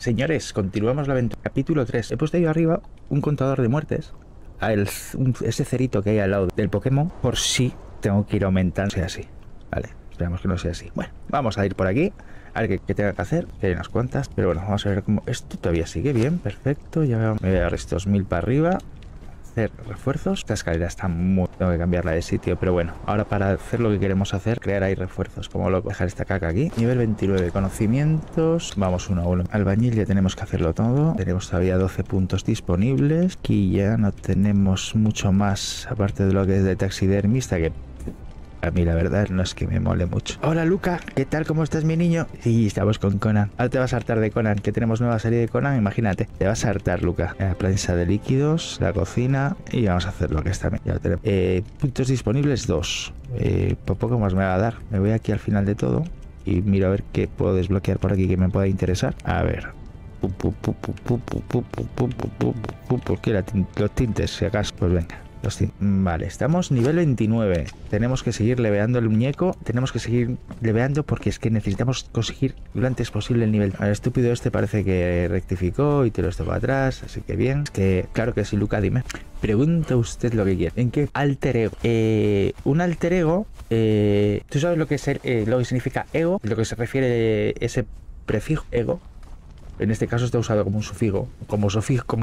Señores, continuamos la aventura. Capítulo 3. He puesto ahí arriba un contador de muertes. Ese cerito que hay al lado del Pokémon. Por si tengo que ir aumentando. Sea así. Vale, esperamos que no sea así. Bueno, vamos a ir por aquí. A ver qué tenga que hacer. Que hay unas cuantas. Pero bueno, vamos a ver cómo... Esto todavía sigue bien. Perfecto. Ya veo. Me voy a dar estos 1000 para arriba. Hacer refuerzos. Esta escalera está muy... Tengo que cambiarla de sitio. Pero bueno, ahora para hacer lo que queremos hacer, crear ahí refuerzos. Como loco. Dejar esta caca aquí. Nivel 29. Conocimientos. Vamos uno a uno. Albañil ya tenemos que hacerlo todo. Tenemos todavía 12 puntos disponibles. Aquí ya no tenemos mucho más. Aparte de lo que es de taxidermista que... A mí la verdad no es que me mole mucho. Hola Luca, ¿qué tal? ¿Cómo estás, mi niño? Sí, estamos con Conan. Ahora te vas a hartar de Conan, que tenemos nueva serie de Conan, imagínate. Te vas a hartar, Luca. La prensa de líquidos, la cocina y vamos a hacer lo que está bien. Ya lo tenemos. Puntos disponibles, 2. Poco más me va a dar. Me voy aquí al final de todo y miro a ver qué puedo desbloquear por aquí que me pueda interesar. A ver. ¿Por qué los tintes, si acaso? Pues venga. Vale, estamos nivel 29. Tenemos que seguir leveando el muñeco. Tenemos que seguir leveando porque es que necesitamos conseguir lo antes posible el nivel. Al estúpido este parece que rectificó y te lo estoy para atrás, así que bien. Es que claro que sí, Luca, dime. Pregunta usted lo que quiere. ¿En qué alter ego? Un alter ego. ¿Tú sabes lo que es lo que significa ego? Lo que se refiere ese prefijo ego. En este caso está usado como un sufijo, como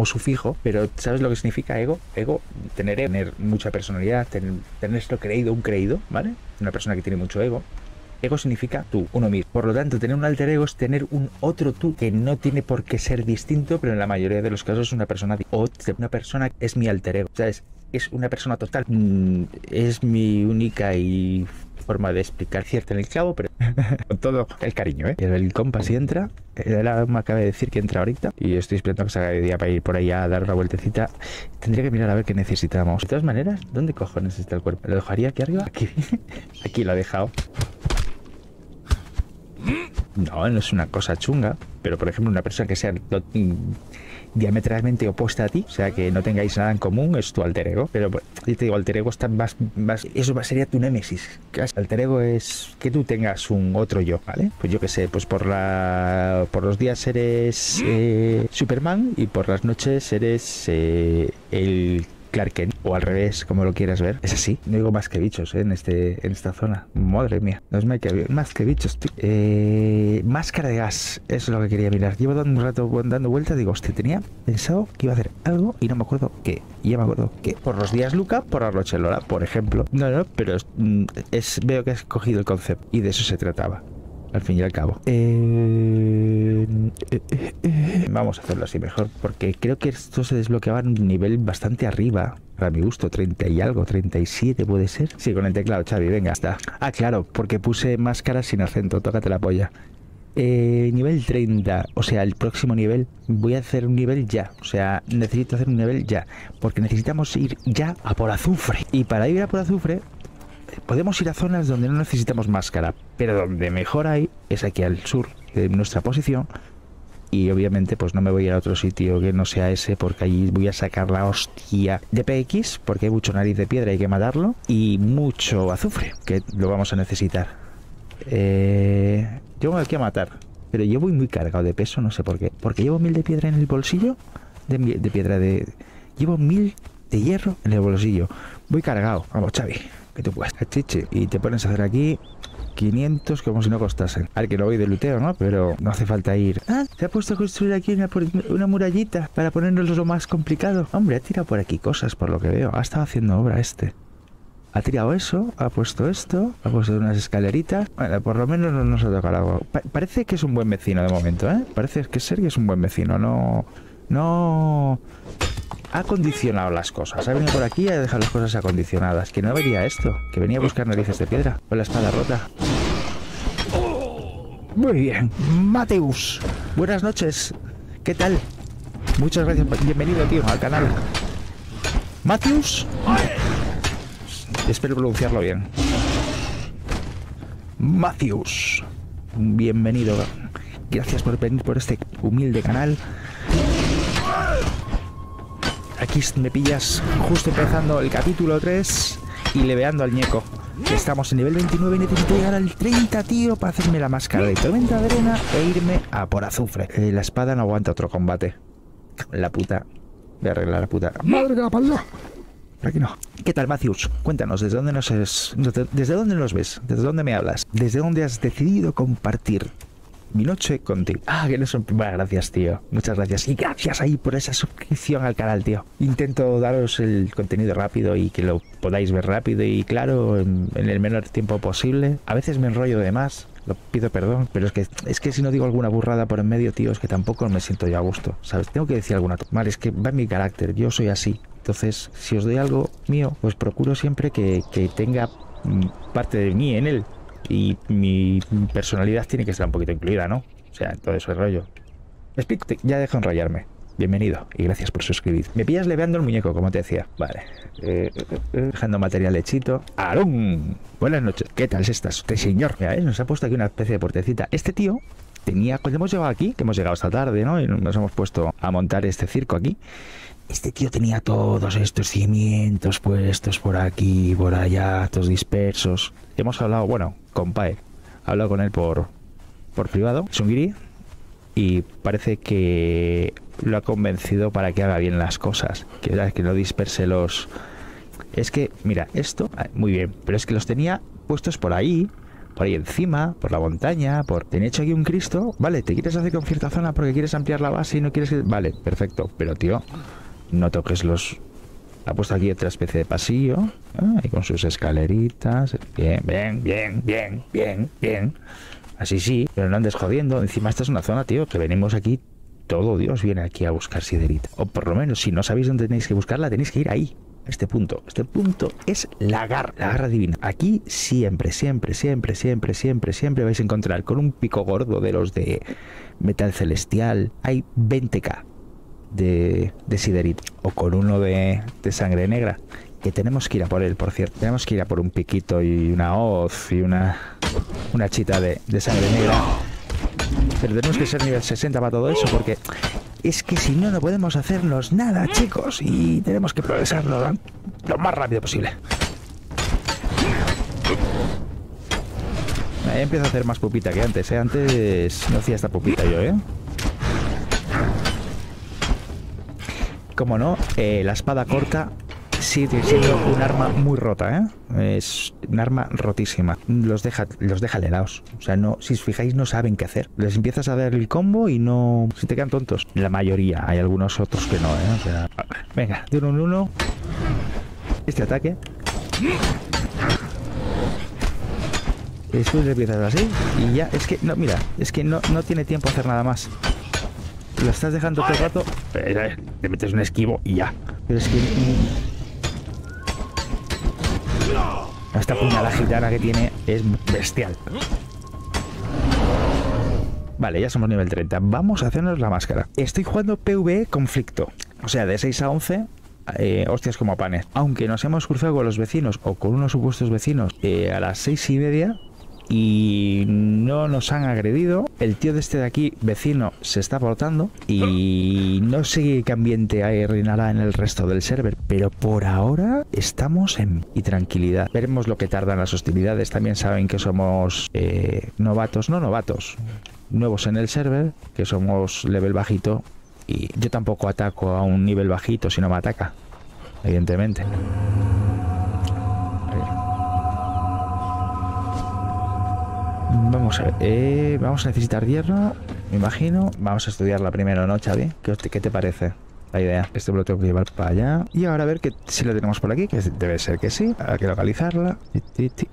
sufijo, pero ¿sabes lo que significa ego? Ego, tener mucha personalidad, tenerlo creído, un creído, ¿vale? Una persona que tiene mucho ego. Ego significa tú, uno mismo. Por lo tanto, tener un alter ego es tener un otro tú que no tiene por qué ser distinto, pero en la mayoría de los casos es una persona. Una persona es mi alter ego, ¿sabes? Es una persona total. Es mi única y forma de explicar cierto en el clavo, pero con todo el cariño, ¿eh? El compa si entra, el alma acaba de decir que entra ahorita y estoy esperando que salga de día para ir por ahí a dar una vueltecita. Tendría que mirar a ver qué necesitamos. De todas maneras, ¿dónde cojones está el cuerpo? ¿Lo dejaría aquí arriba? Aquí, aquí lo he dejado. No, no es una cosa chunga, pero por ejemplo una persona que sea diametralmente opuesta a ti, o sea que no tengáis nada en común, es tu alter ego. Pero yo te digo, alter ego está más eso sería tu némesis. Alter ego es que tú tengas un otro yo, ¿vale? Pues yo que sé, pues por los días eres Superman y por las noches eres el Clark Kent, o al revés, como lo quieras ver. Es así. No digo más que bichos, ¿eh? en esta zona. Madre mía. No es más que bichos, tío. Máscara de gas. Eso es lo que quería mirar. Llevo dando un rato dando vueltas. Digo, hostia, tenía pensado que iba a hacer algo y no me acuerdo qué. Y ya me acuerdo que por los días Luca, por Arrochelola, por ejemplo. No, pero veo que has cogido el concepto. Y de eso se trataba. Al fin y al cabo. Vamos a hacerlo así mejor, porque creo que esto se desbloqueaba en un nivel bastante arriba. Para mi gusto, 30 y algo, 37 puede ser. Sí, con el teclado, Xavi, venga, está. Ah, claro, porque puse máscara sin acento, tócate la polla. Nivel 30, o sea, el próximo nivel. Voy a hacer un nivel ya, o sea, necesito hacer un nivel ya, porque necesitamos ir ya a por azufre. Y para ir a por azufre... Podemos ir a zonas donde no necesitamos máscara, pero donde mejor hay es aquí al sur de nuestra posición. Y obviamente pues no me voy a ir a otro sitio que no sea ese, porque allí voy a sacar la hostia de PX, porque hay mucho nariz de piedra, hay que matarlo, y mucho azufre, que lo vamos a necesitar. Yo me voy aquí a matar, pero yo voy muy cargado de peso, no sé por qué. Porque llevo 1000 de piedra en el bolsillo, llevo 1000 de hierro en el bolsillo. Voy cargado, vamos Xavi. Que tú puedes, chiche, y te pones a hacer aquí 500 como si no costasen. Al que no voy de luteo, ¿no? Pero no hace falta ir. Ah, se ha puesto a construir aquí una murallita para ponernos lo más complicado. Hombre, ha tirado por aquí cosas, por lo que veo. Ha estado haciendo obra este. Ha tirado eso, ha puesto esto, ha puesto unas escaleritas. Bueno, por lo menos no nos ha tocado algo. Parece que es un buen vecino de momento, ¿eh? Parece que Sergio es un buen vecino, no... Ha acondicionado las cosas. Ha venido por aquí y ha dejado las cosas acondicionadas. Que no vería esto. Que venía a buscar narices de piedra. Con la espada rota. Muy bien. Mateus. Buenas noches. ¿Qué tal? Muchas gracias. Bienvenido, tío, al canal. Mateus. Espero pronunciarlo bien. Mateus. Bienvenido. Gracias por venir por este humilde canal. Aquí me pillas justo empezando el capítulo 3 y leveando al ñeco. Estamos en nivel 29 y necesito llegar al 30, tío, para hacerme la máscara de tormenta de arena e irme a por azufre. La espada no aguanta otro combate. La puta. Voy a arreglar la puta. ¡Madre de la palma! Por aquí no. ¿Qué tal, Matthews? Cuéntanos, ¿desde dónde nos ves? ¿Desde dónde me hablas? ¿Desde dónde has decidido compartir mi noche contigo? Ah, que no son... Bueno, gracias, tío. Muchas gracias. Y gracias ahí por esa suscripción al canal, tío. Intento daros el contenido rápido y que lo podáis ver rápido y claro, en el menor tiempo posible. A veces me enrollo de más. Lo pido perdón, pero es que si no digo alguna burrada por en medio, tío, es que tampoco me siento yo a gusto, ¿sabes? Tengo que decir alguna... Vale, es que va en mi carácter, yo soy así. Entonces, si os doy algo mío, pues procuro siempre que tenga parte de mí en él. Y mi personalidad tiene que estar un poquito incluida, ¿no? O sea, en todo ese rollo. ¿Me explico? Ya dejo enrollarme. Bienvenido y gracias por suscribir. Me pillas leveando el muñeco, como te decía. Vale. Dejando material hechito. ¡Arón! Buenas noches. ¿Qué tal estás? Usted, señor. Mira, nos ha puesto aquí una especie de puertecita. Este tío tenía... Cuando hemos llegado aquí, que hemos llegado esta tarde, ¿no? Y nos hemos puesto a montar este circo aquí. Este tío tenía todos estos cimientos puestos por aquí, por allá, todos dispersos. Hemos hablado, bueno, con Pae. He hablado con él por privado. Sungiri. Y parece que lo ha convencido para que haga bien las cosas, que no disperse los... Es que, mira, esto, muy bien, pero es que los tenía puestos por ahí encima, por la montaña, por... Te han hecho aquí un Cristo, vale, te quieres hacer con cierta zona porque quieres ampliar la base y no quieres que... Vale, perfecto, pero tío, no toques los... Ha puesto aquí otra especie de pasillo, ahí con sus escaleritas, bien. Así sí, pero no andes jodiendo. Encima esta es una zona, tío, que venimos aquí. Todo Dios viene aquí a buscar siderita. O por lo menos, si no sabéis dónde tenéis que buscarla, tenéis que ir ahí. Este punto. Este punto es la garra divina. Aquí siempre vais a encontrar con un pico gordo de los de metal celestial. Hay 20k de siderita. O con uno de sangre negra. Que tenemos que ir a por él, por cierto. Tenemos que ir a por un piquito y una hoz y una chita de sangre negra. Pero tenemos que ser nivel 60 para todo eso, porque es que si no, no podemos hacernos nada, chicos. Y tenemos que progresarlo lo más rápido posible. Ahí empiezo a hacer más pupita que antes, ¿eh? Antes no hacía esta pupita yo, ¿eh? Como no, la espada corta... Sí, sigue siendo un arma muy rota, ¿eh? Es un arma rotísima. Los deja helados. O sea, no, si os fijáis, no saben qué hacer. Les empiezas a dar el combo y no... Se te quedan tontos. La mayoría. Hay algunos otros que no, ¿eh? O sea... Venga, de uno en uno. Este ataque. Después le empiezas así y ya... Es que... No, mira. Es que no tiene tiempo a hacer nada más. Lo estás dejando todo el rato... Te metes un esquivo y ya. Pero es que... Esta puñalada gitana que tiene es bestial. Vale, ya somos nivel 30. Vamos a hacernos la máscara. Estoy jugando PvE conflicto. O sea, de 6 a 11, hostias como panes. Aunque nos hemos cruzado con los vecinos o con unos supuestos vecinos a las 6:30 y no nos han agredido. El tío de este de aquí, vecino, se está portando y no sé qué ambiente reinará en el resto del server, pero por ahora estamos en y tranquilidad. Veremos lo que tardan las hostilidades. También saben que somos nuevos en el server, que somos level bajito y yo tampoco ataco a un nivel bajito si no me ataca, evidentemente. Vamos a ver, vamos a necesitar hierro, me imagino. Vamos a estudiarla primero, ¿no, Xavi? ¿Qué te parece la idea? Este lo tengo que llevar para allá. Y ahora a ver que si lo tenemos por aquí, que debe ser que sí. Hay que localizarla.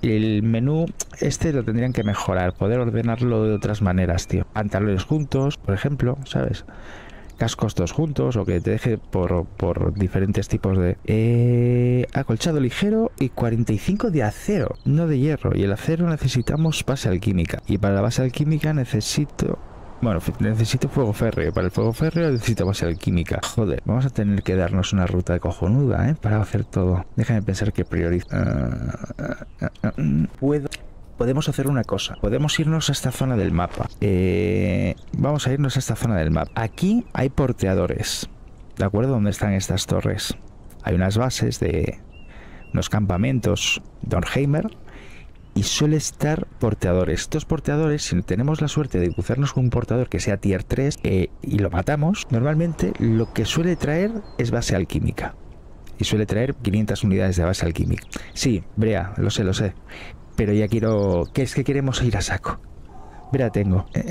El menú este lo tendrían que mejorar, poder ordenarlo de otras maneras, tío. Pantalones juntos, por ejemplo, ¿sabes? Cascos todos juntos o que te deje por diferentes tipos de... acolchado ligero y 45 de acero, no de hierro. Y el acero necesitamos base alquímica. Y para la base alquímica necesito... Bueno, necesito fuego férreo. Para el fuego férreo necesito base alquímica. Joder, vamos a tener que darnos una ruta de cojonuda, ¿eh? Para hacer todo. Déjame pensar que priorizo. Podemos hacer una cosa. Podemos irnos a esta zona del mapa. Vamos a irnos a esta zona del mapa. Aquí hay porteadores. ¿De acuerdo? ¿Dónde están estas torres? Hay unas bases de unos campamentos. Nordheimer. y suele estar porteadores. Estos porteadores, si tenemos la suerte de cruzarnos con un portador que sea tier 3 y lo matamos, normalmente lo que suele traer es base alquímica. Y suele traer 500 unidades de base alquímica. Sí, Brea, lo sé, pero ya quiero... ¿Qué es que queremos ir a saco? Brea tengo. Pero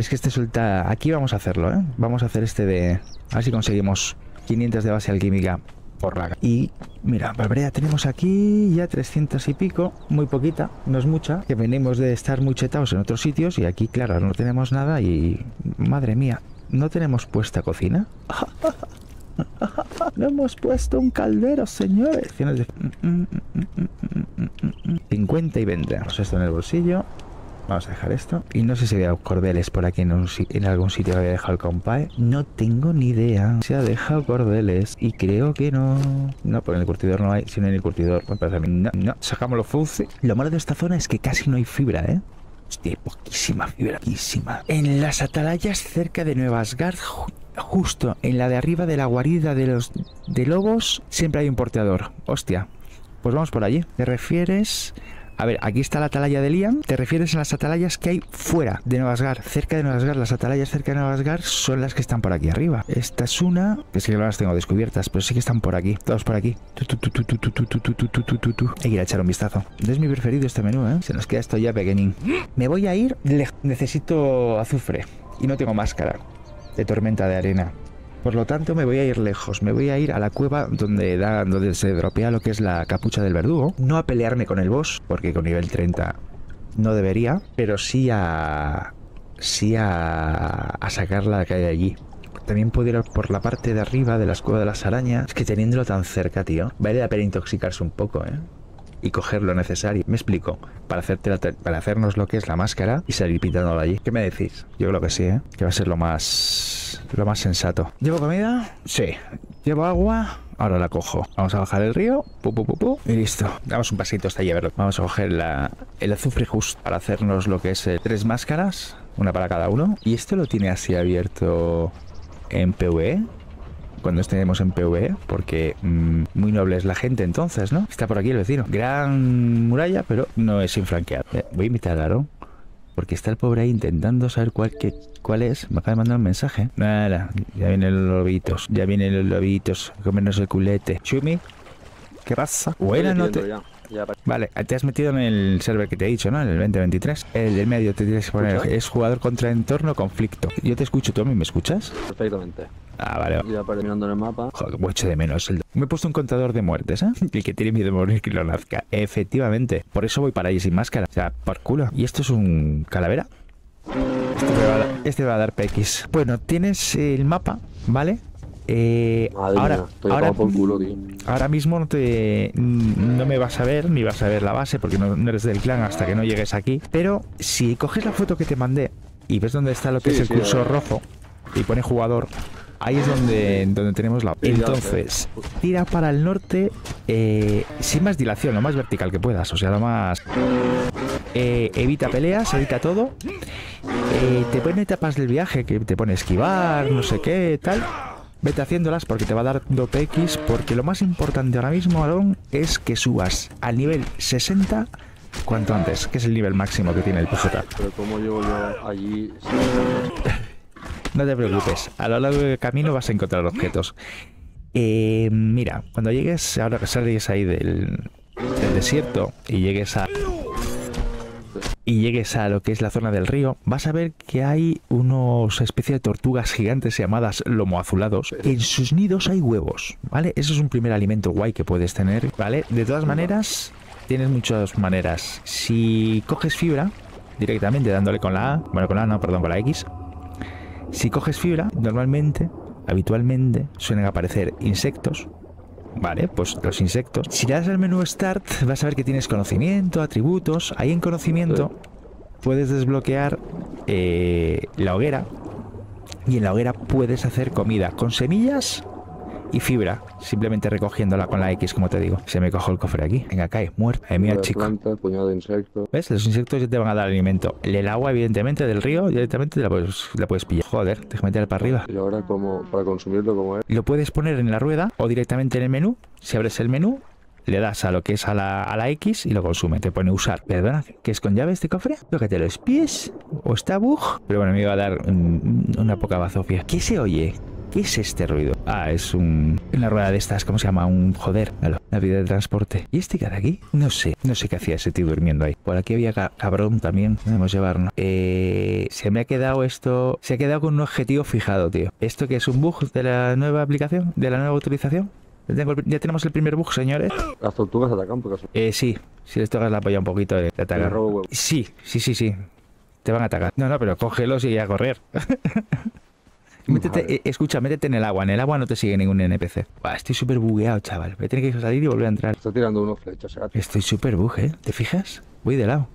es que este suelta... Aquí vamos a hacerlo, ¿eh? Vamos a hacer este de... A ver si conseguimos 500 de base alquímica por la... Y mira, Brea, tenemos aquí ya 300 y pico. Muy poquita, no es mucha. Que venimos de estar muy chetados en otros sitios. Y aquí, claro, no tenemos nada y... Madre mía, ¿no tenemos puesta cocina? No hemos puesto un caldero, señores. 50 y 20. Vamos esto en el bolsillo. Vamos a dejar esto. Y no sé si veo cordeles por aquí en algún sitio que había dejado el compae. No tengo ni idea. Se ha dejado cordeles. Y creo que no. No, porque en el curtidor no hay. Si no hay en el curtidor, me parece a mí. No, no. Sacamos los fuzzy. Lo malo de esta zona es que casi no hay fibra, ¿eh? Hostia, poquísima fibra. Poquísima. En las atalayas cerca de Nueva Asgard... Justo en la de arriba de la guarida de los de lobos siempre hay un porteador. Hostia, pues vamos por allí. ¿Te refieres? A ver, aquí está la atalaya de Liam. ¿Te refieres a las atalayas que hay fuera de Nueva Asgard? Cerca de Nueva Asgard, las atalayas cerca de Nueva Asgard son las que están por aquí arriba. Esta es una... Que sí que no las tengo descubiertas, pero sí que están por aquí. Todos por aquí. Hay que ir a echar un vistazo. Es mi preferido este menú, ¿eh? Se nos queda esto ya pequeñín. Me voy a ir... Necesito azufre. Y no tengo máscara. De tormenta de arena. Por lo tanto me voy a ir lejos. Me voy a ir a la cueva donde se dropea lo que es la capucha del verdugo. No a pelearme con el boss, porque con nivel 30 no debería. Pero sí a... sacarla que hay allí. También puedo ir por la parte de arriba de la cueva de las arañas. Es que teniéndolo tan cerca, tío, vale la pena intoxicarse un poco, ¿eh? Y coger lo necesario. Me explico. Para hacernos lo que es la máscara y salir pintándola allí. ¿Qué me decís? Yo creo que sí, ¿eh? Que va a ser lo más sensato. ¿Llevo comida? Sí. ¿Llevo agua? Ahora la cojo. Vamos a bajar el río. Pu, pu, pu, pu. Y listo. Damos un pasito hasta allí a verlo. Vamos a coger el azufre justo para hacernos lo que es 3 máscaras. Una para cada uno. Y esto lo tiene así abierto en PvE. Cuando estemos en PvE, porque muy noble es la gente entonces, ¿no? Está por aquí el vecino. Gran muralla, pero no es infranqueable. Voy a invitar a Aaron, porque está el pobre ahí intentando saber cuál es. Me acaba de mandar un mensaje. Nada, ya vienen los lobitos. Ya vienen los lobitos. Comernos el culete. Shumi, ¿qué pasa? Buena noche. Vale, te has metido en el server que te he dicho, ¿no? En el 2023. El del medio te tienes que poner. Es jugador contra entorno conflicto. Yo te escucho, ¿tú a mí me escuchas? Perfectamente. Ah, vale. Ya para mirando en el mapa. Joder, me echo de menos. Me he puesto un contador de muertes, ¿eh? El que tiene miedo de morir que lo nazca. Efectivamente. Por eso voy para allí sin máscara. O sea, por culo. ¿Y esto es un calavera? Este va a dar PX. Bueno, tienes el mapa, ¿vale? Ahora mismo no me vas a ver, ni vas a ver la base, porque no eres del clan hasta que no llegues aquí. Pero si coges la foto que te mandé y ves dónde está lo que es el cursor rojo y pone jugador, ahí es donde tenemos la... Entonces, tira para el norte sin más dilación, lo más vertical que puedas, o sea, lo más... evita peleas, evita todo. Te pone etapas del viaje, que te pone esquivar, no sé qué, tal... Vete haciéndolas porque te va a dar 2px, porque lo más importante ahora mismo, Aaron, es que subas al nivel 60 cuanto antes, que es el nivel máximo que tiene el PJ. Pero ¿cómo llego yo allí? No te preocupes, a lo largo del camino vas a encontrar objetos. Mira, cuando llegues, ahora que sales ahí del desierto y llegues a... lo que es la zona del río, vas a ver que hay unos especie de tortugas gigantes llamadas lomo azulados. En sus nidos hay huevos, ¿vale? Eso es un primer alimento guay que puedes tener, ¿vale? De todas maneras, tienes muchas maneras. Si coges fibra, directamente dándole con la A, bueno, con la A no, perdón, con la X. Si coges fibra, normalmente, habitualmente, suelen aparecer insectos. Vale, pues los insectos. Si le das al menú Start, vas a ver que tienes conocimiento, atributos. Ahí en conocimiento puedes desbloquear la hoguera. Y en la hoguera puedes hacer comida con semillas y fibra. Simplemente recogiéndola con la X, como te digo. Se me cojo el cofre aquí. Venga, cae, muerto. Mira, chico. Planta, puñado de insectos. ¿Ves? Los insectos ya te van a dar alimento. El agua, evidentemente, del río, directamente la puedes pillar. Joder, déjame tirar para arriba. ¿Y ahora para consumirlo como es? Lo puedes poner en la rueda o directamente en el menú. Si abres el menú, le das a lo que es a la X y lo consume. Te pone usar. ¿Perdona? ¿Que es con llave este cofre? Creo que te lo espíes. ¿O está bug? Pero bueno, me iba a dar una poca bazofia. ¿Qué se oye? ¿Qué es este ruido? Ah, es una rueda de estas, ¿cómo se llama? Un joder. Navidad de transporte. ¿Y este cara de aquí? No sé. No sé qué hacía ese tío durmiendo ahí. Por aquí había cabrón también. Debemos llevarnos. Se me ha quedado esto... Se ha quedado con un objetivo fijado, tío. ¿Esto que es un bug de la nueva aplicación? ¿De la nueva utilización? Ya tenemos el primer bug, señores. ¿Las tortugas atacan por casualidad? Sí. Si les tocas la polla un poquito, te atacan. Sí, sí, sí, sí. Te van a atacar. No, no, pero cógelos y a correr. Métete, escucha, métete en el agua. En el agua no te sigue ningún NPC. Buah, estoy súper bugueado, chaval. Voy a tener que salir y volver a entrar. Estoy tirando unos flechas. Estoy súper bug, ¿eh? ¿Te fijas? Voy de lado.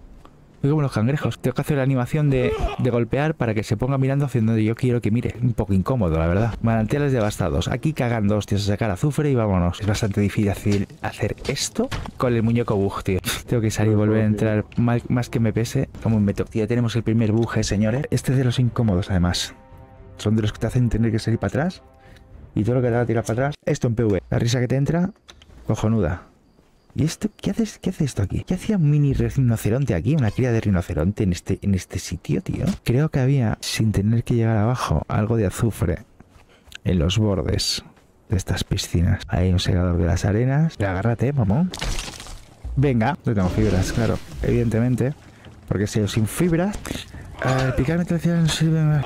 Voy como los cangrejos. Tengo que hacer la animación de golpear para que se ponga mirando hacia donde yo quiero que mire. Un poco incómodo, la verdad. Manantiales devastados. Aquí cagando, hostias, a sacar azufre y vámonos. Es bastante difícil hacer esto con el muñeco bug, tío. Tengo que salir y volver a entrar, más que me pese. Como un Metoxia. Ya tenemos el primer bug, señores. Este es de los incómodos, además. Son de los que te hacen tener que salir para atrás. Y todo lo que te va a tirar para atrás. Esto en PV. La risa que te entra, cojonuda. ¿Y esto? ¿Qué haces? ¿Qué hace esto aquí? ¿Qué hacía un mini rinoceronte aquí? Una cría de rinoceronte en este sitio, tío. Creo que había, sin tener que llegar abajo, algo de azufre en los bordes de estas piscinas. Ahí un segador de las arenas. Pero agárrate, mamón. Venga. No tengo fibras, claro. Evidentemente. Porque si yo sin fibras... picar metalcera no sirve.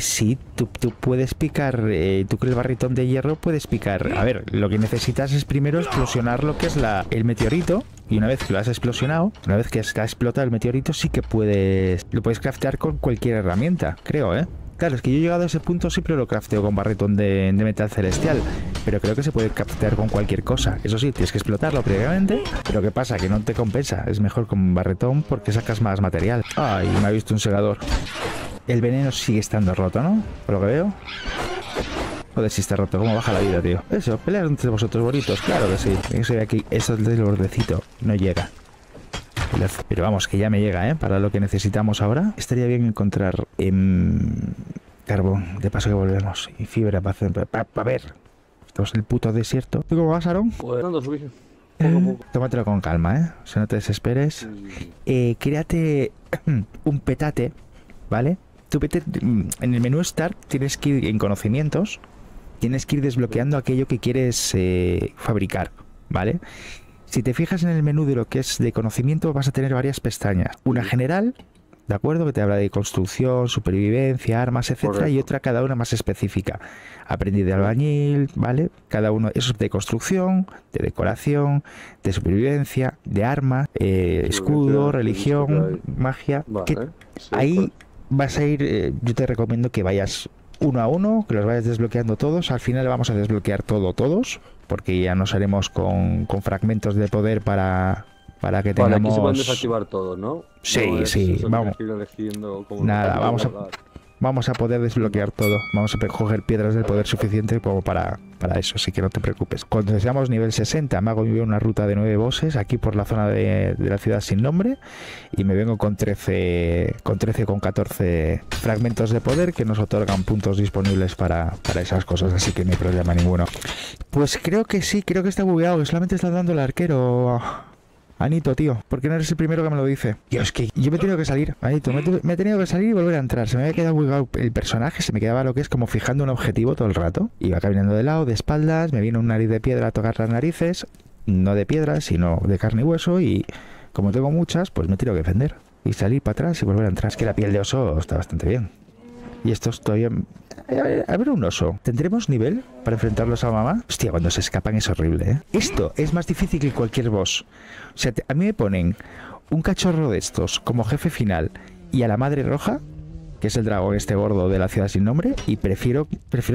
Sí, tú puedes picar. Tú con el barritón de hierro puedes picar. A ver, lo que necesitas es primero explosionar lo que es el meteorito. Y una vez que lo has explosionado, una vez que ha explotado el meteorito, sí que puedes. Lo puedes craftear con cualquier herramienta, creo, ¿eh? Claro, es que yo he llegado a ese punto, siempre lo crafteo con barretón de metal celestial. Pero creo que se puede craftear con cualquier cosa. Eso sí, tienes que explotarlo previamente. Pero ¿qué pasa? Que no te compensa. Es mejor con barretón porque sacas más material. Ay, me ha visto un segador. El veneno sigue estando roto, ¿no? Por lo que veo. Joder, si está roto. ¿Cómo baja la vida, tío? Eso, pelear entre vosotros bonitos. Claro que sí. Eso de aquí. Eso del bordecito. No llega. Pero vamos, que ya me llega, ¿eh? Para lo que necesitamos ahora. Estaría bien encontrar carbón. De paso que volvemos. Y fibra para hacer... Para ver. Estamos en el puto desierto. ¿Tú cómo vas, Aaron? Pues ando subido. Tómatelo con calma, ¿eh? O sea, no te desesperes. Créate un petate, ¿vale? Tú vete, en el menú Start tienes que ir en conocimientos. Tienes que ir desbloqueando aquello que quieres fabricar, ¿vale? Si te fijas en el menú de lo que es de conocimiento, vas a tener varias pestañas. Una general, ¿de acuerdo? Que te habla de construcción, supervivencia, armas, etcétera. Correcto. Y otra, cada una más específica. Aprendí de albañil, ¿vale? Cada uno, eso es de construcción, de decoración, de supervivencia, de armas, escudo, religión, magia. Vale, que sí, ahí pues vas a ir, yo te recomiendo que vayas uno a uno, que los vayas desbloqueando todos. Al final vamos a desbloquear todos, porque ya nos haremos con fragmentos de poder para que tengamos... Vale, aquí se pueden desactivar todos, ¿no? Sí, no, sí, vamos. Nada, vamos a poder desbloquear todo. Vamos a coger piedras del poder suficiente como para eso, así que no te preocupes. Cuando seamos nivel 60, me hago una ruta de 9 bosses aquí por la zona de la ciudad sin nombre y me vengo con 14 fragmentos de poder que nos otorgan puntos disponibles para esas cosas, así que no hay problema ninguno. Pues creo que sí, creo que está bugueado, que solamente está dando el arquero... Anito, tío, ¿por qué no eres el primero que me lo dice? Dios, que yo me he tenido que salir, Anito, me he tenido que salir y volver a entrar. Se me había quedado bugueado el personaje, se me quedaba lo que es como fijando un objetivo todo el rato. Iba caminando de lado, de espaldas, me vino un nariz de piedra a tocar las narices, no de piedra, sino de carne y hueso, y como tengo muchas, pues me he tenido que defender. Y salir para atrás y volver a entrar. Es que la piel de oso está bastante bien. Y estos todavía... A ver, un oso. ¿Tendremos nivel para enfrentarlos a mamá? Hostia, cuando se escapan es horrible, ¿eh? Esto es más difícil que cualquier boss. O sea, a mí me ponen un cachorro de estos como jefe final y a la madre roja, que es el dragón este gordo de la ciudad sin nombre, y prefiero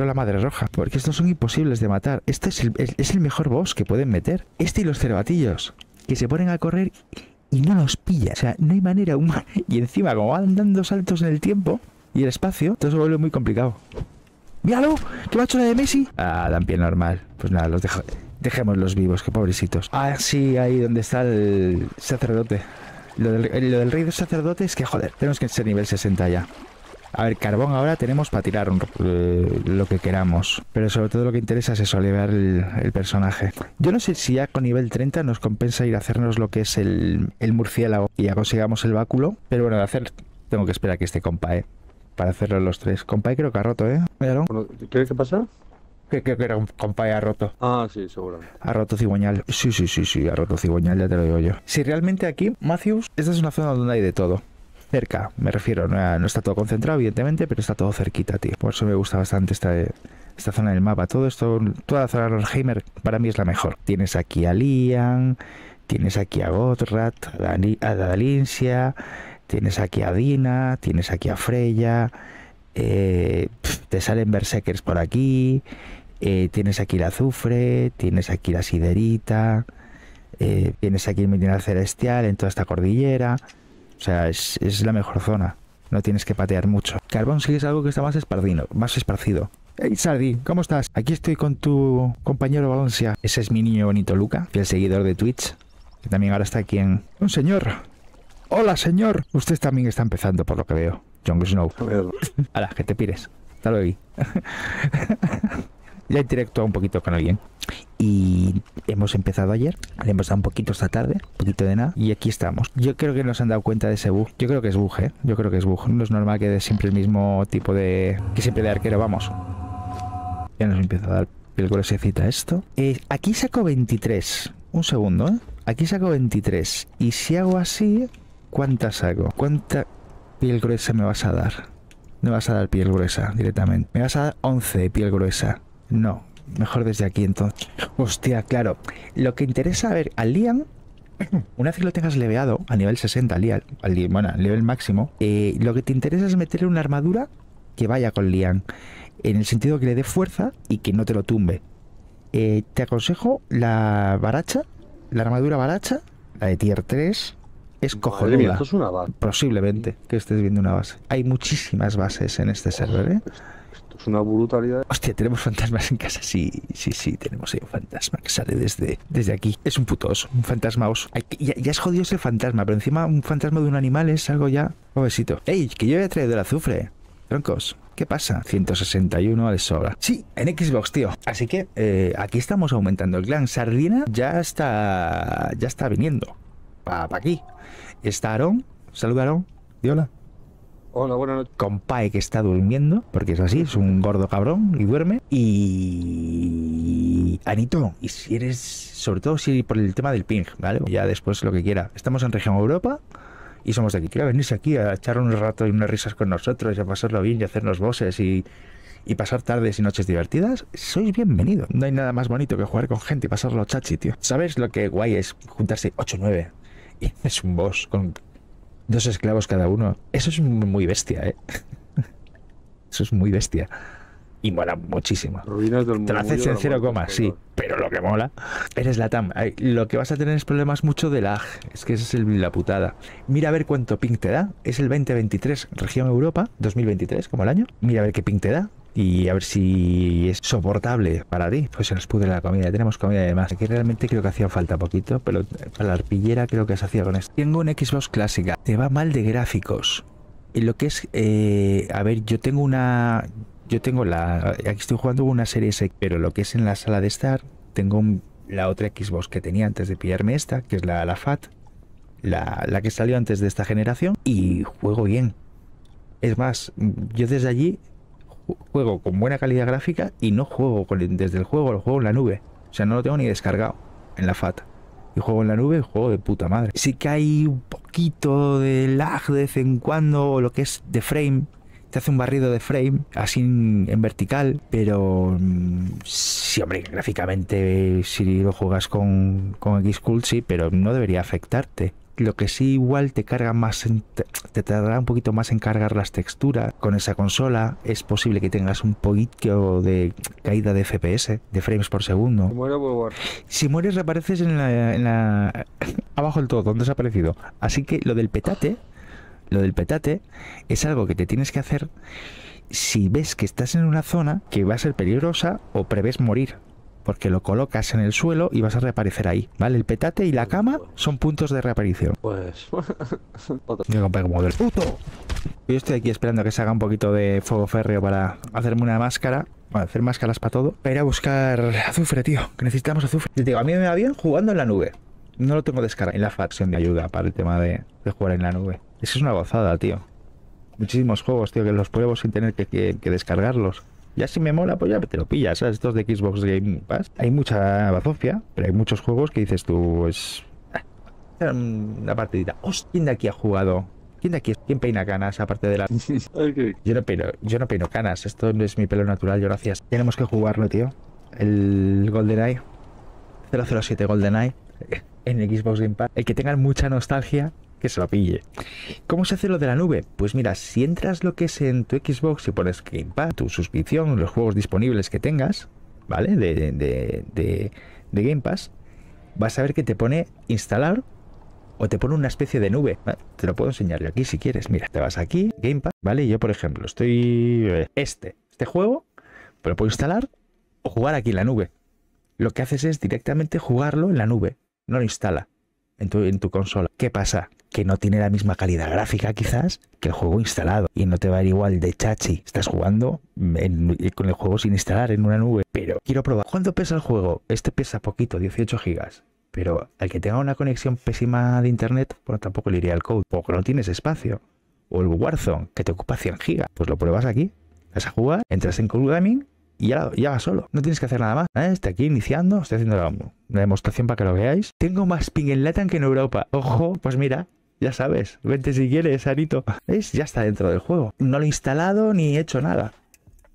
a la madre roja, porque estos son imposibles de matar. Este es el mejor boss que pueden meter. Este y los cervatillos, que se ponen a correr y no los pilla. O sea, no hay manera humana. Y encima, como van dando saltos en el tiempo... Y el espacio, todo se vuelve muy complicado. ¡Míralo! ¿Qué me ha hecho la de Messi? Ah, dan pie normal. Pues nada, los dejo. Dejémoslos vivos, que pobrecitos. Ah, sí, ahí donde está el sacerdote. Lo del rey de sacerdote es que, joder, tenemos que ser nivel 60 ya. A ver, carbón ahora tenemos para tirar lo que queramos. Pero sobre todo lo que interesa es eso, elevar el personaje. Yo no sé si ya con nivel 30 nos compensa ir a hacernos lo que es el murciélago y ya consigamos el báculo. Pero bueno, de hacer tengo que esperar a que esté Compae para hacerlo los tres. Compae creo que ha roto, ¿eh? Míralo. ¿Qué pasa? Que creo que era un compa y ha roto. Ah, sí, seguramente. Ha roto cigüeñal. Sí, ha roto cigüeñal, ya te lo digo yo. Si realmente aquí, Matthews, esta es una zona donde hay de todo. Cerca, me refiero. No está todo concentrado, evidentemente, pero está todo cerquita, tío. Por eso me gusta bastante esta zona del mapa. Todo esto, toda la zona de Nordheimer, para mí es la mejor. Tienes aquí a Liam, tienes aquí a Godrat, a Dalinsia, tienes aquí a Dina, tienes aquí a Freya. Te salen Berserkers por aquí, tienes aquí el azufre, tienes aquí la siderita, tienes aquí el mineral celestial en toda esta cordillera. O sea, es la mejor zona, no tienes que patear mucho. Carbón sí es algo que está más esparcido. Hey Sardi, ¿cómo estás? Aquí estoy con tu compañero Dalinsia. Ese es mi niño bonito Luca, el seguidor de Twitch, que también ahora está aquí en... Un señor. Hola señor, usted también está empezando por lo que veo. Jon Snow. A la que te pires. Hasta luego. Ya interactuado un poquito con alguien. Y hemos empezado ayer. Le hemos dado un poquito esta tarde. Un poquito de nada. Y aquí estamos. Yo creo que nos han dado cuenta de ese bug. Yo creo que es bug, ¿eh? Yo creo que es bug. No es normal que dé siempre el mismo tipo de... Que siempre de arquero, vamos. Ya nos empieza a dar piel gruesecita esto. Aquí saco 23. Un segundo, ¿eh? Aquí saco 23. Y si hago así... ¿Cuántas saco? ¿Cuánta...? Piel gruesa me vas a dar. No vas a dar piel gruesa directamente. Me vas a dar 11 de piel gruesa. No, mejor desde aquí entonces. Hostia, claro. Lo que interesa, a ver, al Liam, una vez que lo tengas leveado, a nivel 60, al nivel máximo, lo que te interesa es meterle una armadura que vaya con Liam. En el sentido que le dé fuerza y que no te lo tumbe. Te aconsejo la baracha, la armadura baracha, la de tier 3. Es cojonuda. Mía, esto es una base. Posiblemente que estés viendo una base. Hay muchísimas bases en este server, ¿eh? Esto es una brutalidad. Hostia, tenemos fantasmas en casa. Sí, tenemos ahí un fantasma que sale desde aquí. Es un puto oso, un fantasma oso. Ya es jodido ese fantasma, pero encima un fantasma de un animal es algo ya obesito. ¡Ey, que yo he traído el azufre! Troncos, ¿qué pasa? 161 les sobra. Sí, en Xbox, tío. Así que aquí estamos aumentando el clan. Sardina ya está viniendo. Para aquí. Está Aarón. Saluda, Aarón. Di hola. Hola, buenas noches. Compae que está durmiendo, porque es así, es un gordo cabrón y duerme. Y... Anito, y si eres... Sobre todo si por el tema del ping, ¿vale? Ya después lo que quiera. Estamos en región Europa y somos de aquí. Quiero venirse aquí a echar un rato y unas risas con nosotros y a pasarlo bien y a hacernos bosses y pasar tardes y noches divertidas, sois bienvenidos. No hay nada más bonito que jugar con gente y pasarlo chachi, tío. ¿Sabes lo que guay es juntarse 8 o 9? Y es un boss con 2 esclavos cada uno. Eso es muy bestia, ¿eh? Eso es muy bestia. Y mola muchísimo. Ruinas del mundo. Te lo haces en 0,0, sí. Pero lo que mola... Eres la TAM. Lo que vas a tener es problemas mucho de lag. Es que esa es la putada. Mira a ver cuánto ping te da. Es el 2023, región Europa, 2023, como el año. Mira a ver qué ping te da. Y a ver si es soportable para ti. Pues se nos pudre la comida. Tenemos comida además. Aquí realmente creo que hacía falta poquito. Pero para la arpillera creo que se hacía con esto. Tengo una Xbox clásica. Te va mal de gráficos. En lo que es... a ver, Aquí estoy jugando una serie S. Pero lo que es en la sala de estar. Tengo la otra Xbox que tenía antes de pillarme esta. Que es la FAT. La que salió antes de esta generación. Y juego bien. Es más, yo desde allí... Juego con buena calidad gráfica y no juego desde el juego, lo juego en la nube. O sea, no lo tengo ni descargado en la FAT. Y juego en la nube, juego de puta madre. Sí que hay un poquito de lag de vez en cuando, lo que es de frame. Te hace un barrido de frame, así en vertical. Pero sí, hombre, gráficamente, si lo juegas con X-Cloud, sí, pero no debería afectarte. Lo que sí igual te carga más, te tardará un poquito más en cargar las texturas. Con esa consola es posible que tengas un poquito de caída de FPS, de frames por segundo. Si mueres reapareces en la abajo del todo, donde has aparecido. Así que lo del petate es algo que te tienes que hacer si ves que estás en una zona que va a ser peligrosa o prevés morir. Porque lo colocas en el suelo y vas a reaparecer ahí, ¿vale? El petate y la cama son puntos de reaparición. Pues... Otro. Yo compré como del puto. Yo estoy aquí esperando a que se haga un poquito de fuego férreo para hacerme una máscara. Bueno, hacer máscaras para todo. Para ir a buscar azufre, tío. Que necesitamos azufre. Yo te digo, a mí me va bien jugando en la nube. No lo tengo descargado en la facción de ayuda para el tema de jugar en la nube. Eso es una gozada, tío. Muchísimos juegos, tío, que los pruebo sin tener que descargarlos. Ya si me mola, pues ya te lo pillas, ¿sabes? Estos de Xbox Game Pass. Hay mucha bazofia, pero hay muchos juegos que dices tú, es... una partidita. Hostia, ¿quién de aquí ha jugado? ¿Quién de aquí? ¿Quién peina canas aparte de la...? Okay. Yo no peino canas, esto no es mi pelo natural, yo gracias. Tenemos que jugarlo, tío. El GoldenEye. 007 GoldenEye. En Xbox Game Pass. El que tengan mucha nostalgia, que se lo pille. ¿Cómo se hace lo de la nube? Pues mira, si entras lo que es en tu Xbox y pones Game Pass, tu suscripción, los juegos disponibles que tengas, ¿vale? De Game Pass, vas a ver que te pone instalar o te pone una especie de nube. ¿Vale? Te lo puedo enseñar yo aquí si quieres. Mira, te vas aquí, Game Pass, ¿vale? Y yo, por ejemplo, estoy... Este juego, pero puedo instalar o jugar aquí en la nube. Lo que haces es directamente jugarlo en la nube. No lo instala en tu consola. ¿Qué pasa? Que no tiene la misma calidad gráfica quizás que el juego instalado y no te va a ir igual de chachi. Estás jugando con el juego sin instalar en una nube. Pero quiero probar. ¿Cuánto pesa el juego? Este pesa poquito, 18 gigas. Pero al que tenga una conexión pésima de internet, bueno, tampoco le iría el code. O que no tienes espacio. O el Warzone, que te ocupa 100 gigas. Pues lo pruebas aquí. Vas a jugar, entras en Cool Gaming y ya va solo. No tienes que hacer nada más. Estoy aquí iniciando, estoy haciendo una demostración para que lo veáis. Tengo más ping en LATAM que en Europa. Ojo, pues mira, ya sabes. Vente si quieres, Arito. ¿Veis? Ya está dentro del juego. No lo he instalado ni he hecho nada.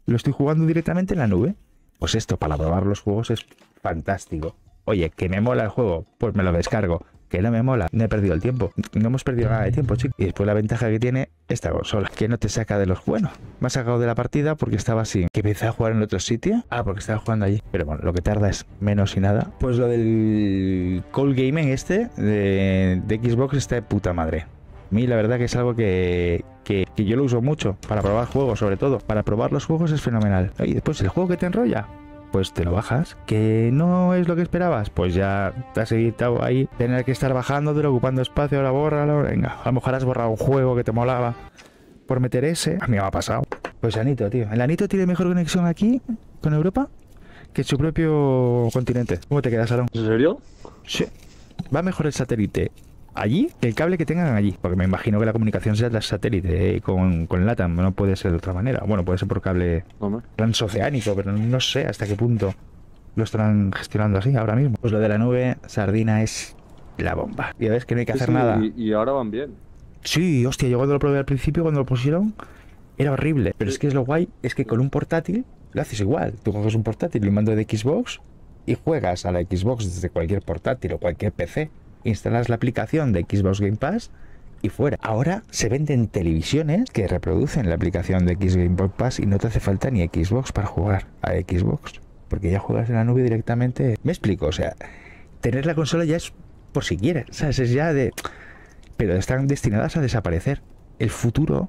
Lo estoy jugando directamente en la nube. Pues esto, para probar los juegos es fantástico. Oye, que me mola el juego, pues me lo descargo. Que no me mola, no he perdido el tiempo. No hemos perdido nada de tiempo, chicos. Y después la ventaja que tiene esta consola, que no te saca de los buenos. Me ha sacado de la partida porque estaba así. Que empecé a jugar en otro sitio. Ah, porque estaba jugando allí. Pero bueno, lo que tarda es menos y nada. Pues lo del Cold Gaming este de Xbox está de puta madre. A mí la verdad que es algo que yo lo uso mucho para probar juegos, sobre todo. Para probar los juegos es fenomenal. Y después el juego que te enrolla, pues te lo bajas. Que no es lo que esperabas, pues ya te has evitado ahí tener que estar bajándotelo, ocupando espacio. Ahora bórralo, venga. A lo mejor has borrado un juego que te molaba por meter ese. A mí me ha pasado. Pues Anito, tío. El Anito tiene mejor conexión aquí con Europa que su propio continente. ¿Cómo te quedas, Aaron? ¿En serio? Sí. Va mejor el satélite allí que el cable que tengan allí. Porque me imagino que la comunicación sea tras satélite con LATAM. No puede ser de otra manera. Bueno, puede ser por cable transoceánico, pero no sé hasta qué punto lo estarán gestionando así ahora mismo. Pues lo de la nube, Sardina, es la bomba. Ya ves que no hay que hacer nada. Y ahora van bien. Sí, hostia, yo cuando lo probé al principio, cuando lo pusieron, era horrible. Pero sí. Es que es lo guay, es que con un portátil lo haces igual. Tú coges un portátil y un mando de Xbox y juegas a la Xbox desde cualquier portátil o cualquier PC. Instalas la aplicación de Xbox Game Pass y fuera. Ahora se venden televisiones que reproducen la aplicación de Xbox Game Pass y no te hace falta ni Xbox para jugar a Xbox, porque ya juegas en la nube directamente. Me explico, o sea, tener la consola ya es por si quieres, ¿sabes? Es ya de... Pero están destinadas a desaparecer. El futuro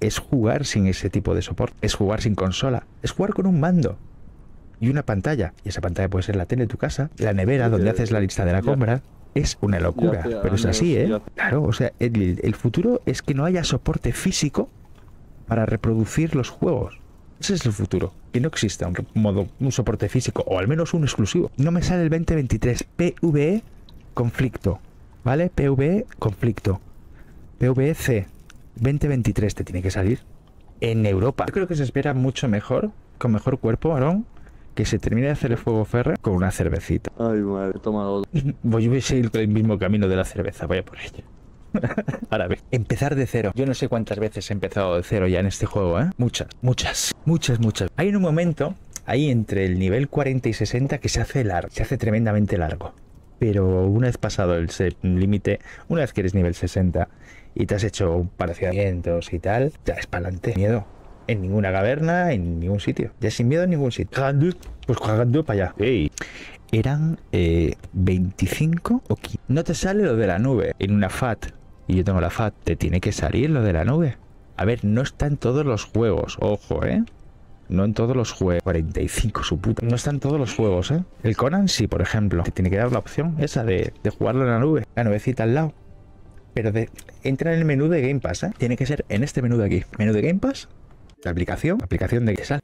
es jugar sin ese tipo de soporte, es jugar sin consola, es jugar con un mando. Y una pantalla. Y esa pantalla puede ser la tele de tu casa, la nevera donde haces la lista de la compra. Es una locura. Pero es así, ¿eh? Claro, o sea, el futuro es que no haya soporte físico para reproducir los juegos. Ese es el futuro. Que no exista un soporte físico, o al menos un exclusivo. No me sale el 2023. PVE conflicto. ¿Vale? PVE conflicto. PVC 2023 te tiene que salir en Europa. Yo creo que se espera mucho mejor, con mejor cuerpo, Aarón. Que se termine de hacer el fuego férreo con una cervecita. Ay, madre, toma otro. Voy a seguir por el mismo camino de la cerveza, voy a por ella. Ahora ve. Empezar de cero. Yo no sé cuántas veces he empezado de cero ya en este juego, ¿eh? Muchas. Hay un momento, ahí entre el nivel 40 y 60, que se hace largo. Se hace tremendamente largo. Pero una vez pasado el límite, una vez que eres nivel 60 y te has hecho un par de ciudadamientos y tal, ya es para adelante. Miedo. En ninguna caverna, en ningún sitio. Ya sin miedo en ningún sitio. Pues cagando para allá. Hey. Eran 25 o 15. No te sale lo de la nube. En una FAT, y yo tengo la FAT, te tiene que salir lo de la nube. A ver, no está en todos los juegos. Ojo, ¿eh? No en todos los juegos. 45, su puta. No está en todos los juegos, ¿eh? El Conan sí, por ejemplo. Te tiene que dar la opción esa de jugarlo en la nube. La nubecita al lado. Pero entra en el menú de Game Pass, ¿eh? Tiene que ser en este menú de aquí. Menú de Game Pass. La aplicación,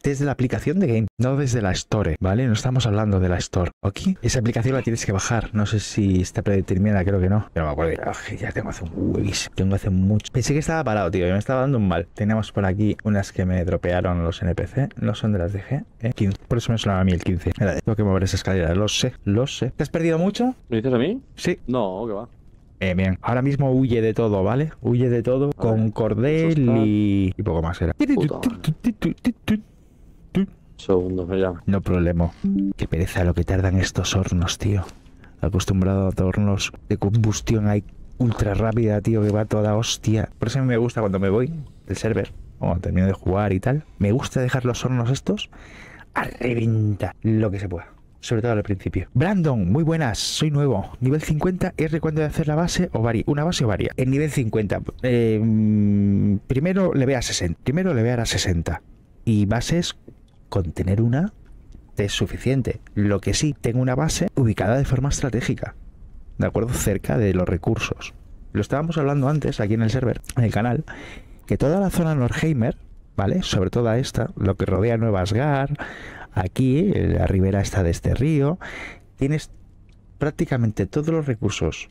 desde la aplicación de Game, no desde la Store, ¿vale? No estamos hablando de la Store. Aquí, esa aplicación la tienes que bajar. No sé si está predeterminada, creo que no. Pero me acuerdo. Uf, ya tengo hace un huevísimo. Tengo hace mucho. Pensé que estaba parado, tío. Yo me estaba dando un mal. Tenemos por aquí unas que me dropearon los NPC. No son de las DG, ¿eh? 15. Por eso me sonaba a mí el 15. Mira, tengo que mover esa escalera. Lo sé, lo sé. ¿Te has perdido mucho? ¿Me dices a mí? Sí. No, que va. Bien, ahora mismo huye de todo, ¿vale? Huye de todo con cordel y... poco más era. Puta. Segundo, me llama. No problema. Qué pereza lo que tardan estos hornos, tío. Acostumbrado a hornos de combustión ahí ultra rápida, tío, que va toda hostia. Por eso a mí me gusta cuando me voy del server o cuando termino de jugar y tal. Me gusta dejar los hornos estos a reventar lo que se pueda. Sobre todo al principio. Brandon, muy buenas, soy nuevo. Nivel 50, R cuando de hacer la base o varía. Una base o varía. En nivel 50, primero le ve a 60. Primero le ve a 60. Y bases, con tener una, te es suficiente. Lo que sí, tengo una base ubicada de forma estratégica. ¿De acuerdo? Cerca de los recursos. Lo estábamos hablando antes aquí en el server, en el canal, que toda la zona Nordheimer, ¿vale? Sobre todo esta, lo que rodea Nueva Asgard, aquí, la ribera está de este río, tienes prácticamente todos los recursos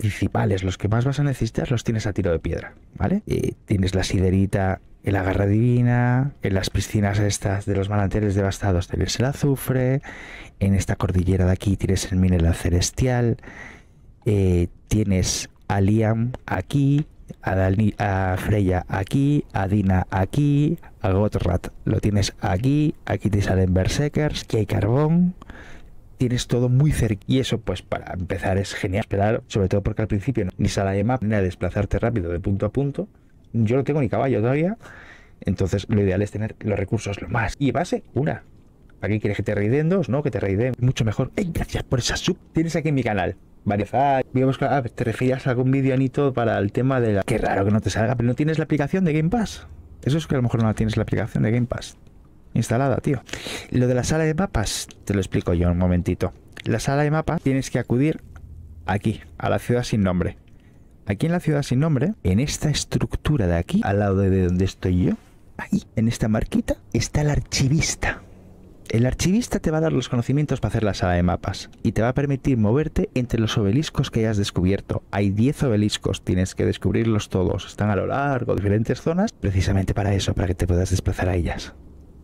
principales, los que más vas a necesitar, los tienes a tiro de piedra, ¿vale? Y tienes la siderita, el agarra divina, en las piscinas estas de los manantiales devastados tienes el azufre, en esta cordillera de aquí tienes el mineral celestial, tienes a Liam aquí, a Freya aquí, a Dina aquí, a Godrat lo tienes aquí, aquí te salen Berserkers, que hay carbón, tienes todo muy cerca. Y eso, pues, para empezar es genial. Esperar, sobre todo porque al principio ni sala de map, ni a desplazarte rápido de punto a punto. Yo no tengo ni caballo todavía, entonces lo ideal es tener los recursos lo más. Y base, una. Aquí quieres que te reiden dos, ¿no? Que te reiden mucho mejor. ¡Ey, gracias por esa sub! Tienes aquí en mi canal. Variedad, digamos que te referías a algún vídeo anito para el tema de la... Qué raro que no te salga, pero no tienes la aplicación de Game Pass. Eso es que a lo mejor no tienes la aplicación de Game Pass instalada, tío. Lo de la sala de mapas, te lo explico yo un momentito. La sala de mapas tienes que acudir aquí, a la ciudad sin nombre. Aquí en la ciudad sin nombre, en esta estructura de aquí, al lado de donde estoy yo, ahí, en esta marquita, está el archivista. El archivista te va a dar los conocimientos para hacer la sala de mapas y te va a permitir moverte entre los obeliscos que hayas descubierto. Hay 10 obeliscos, tienes que descubrirlos todos. Están a lo largo de diferentes zonas, precisamente para eso, para que te puedas desplazar a ellas.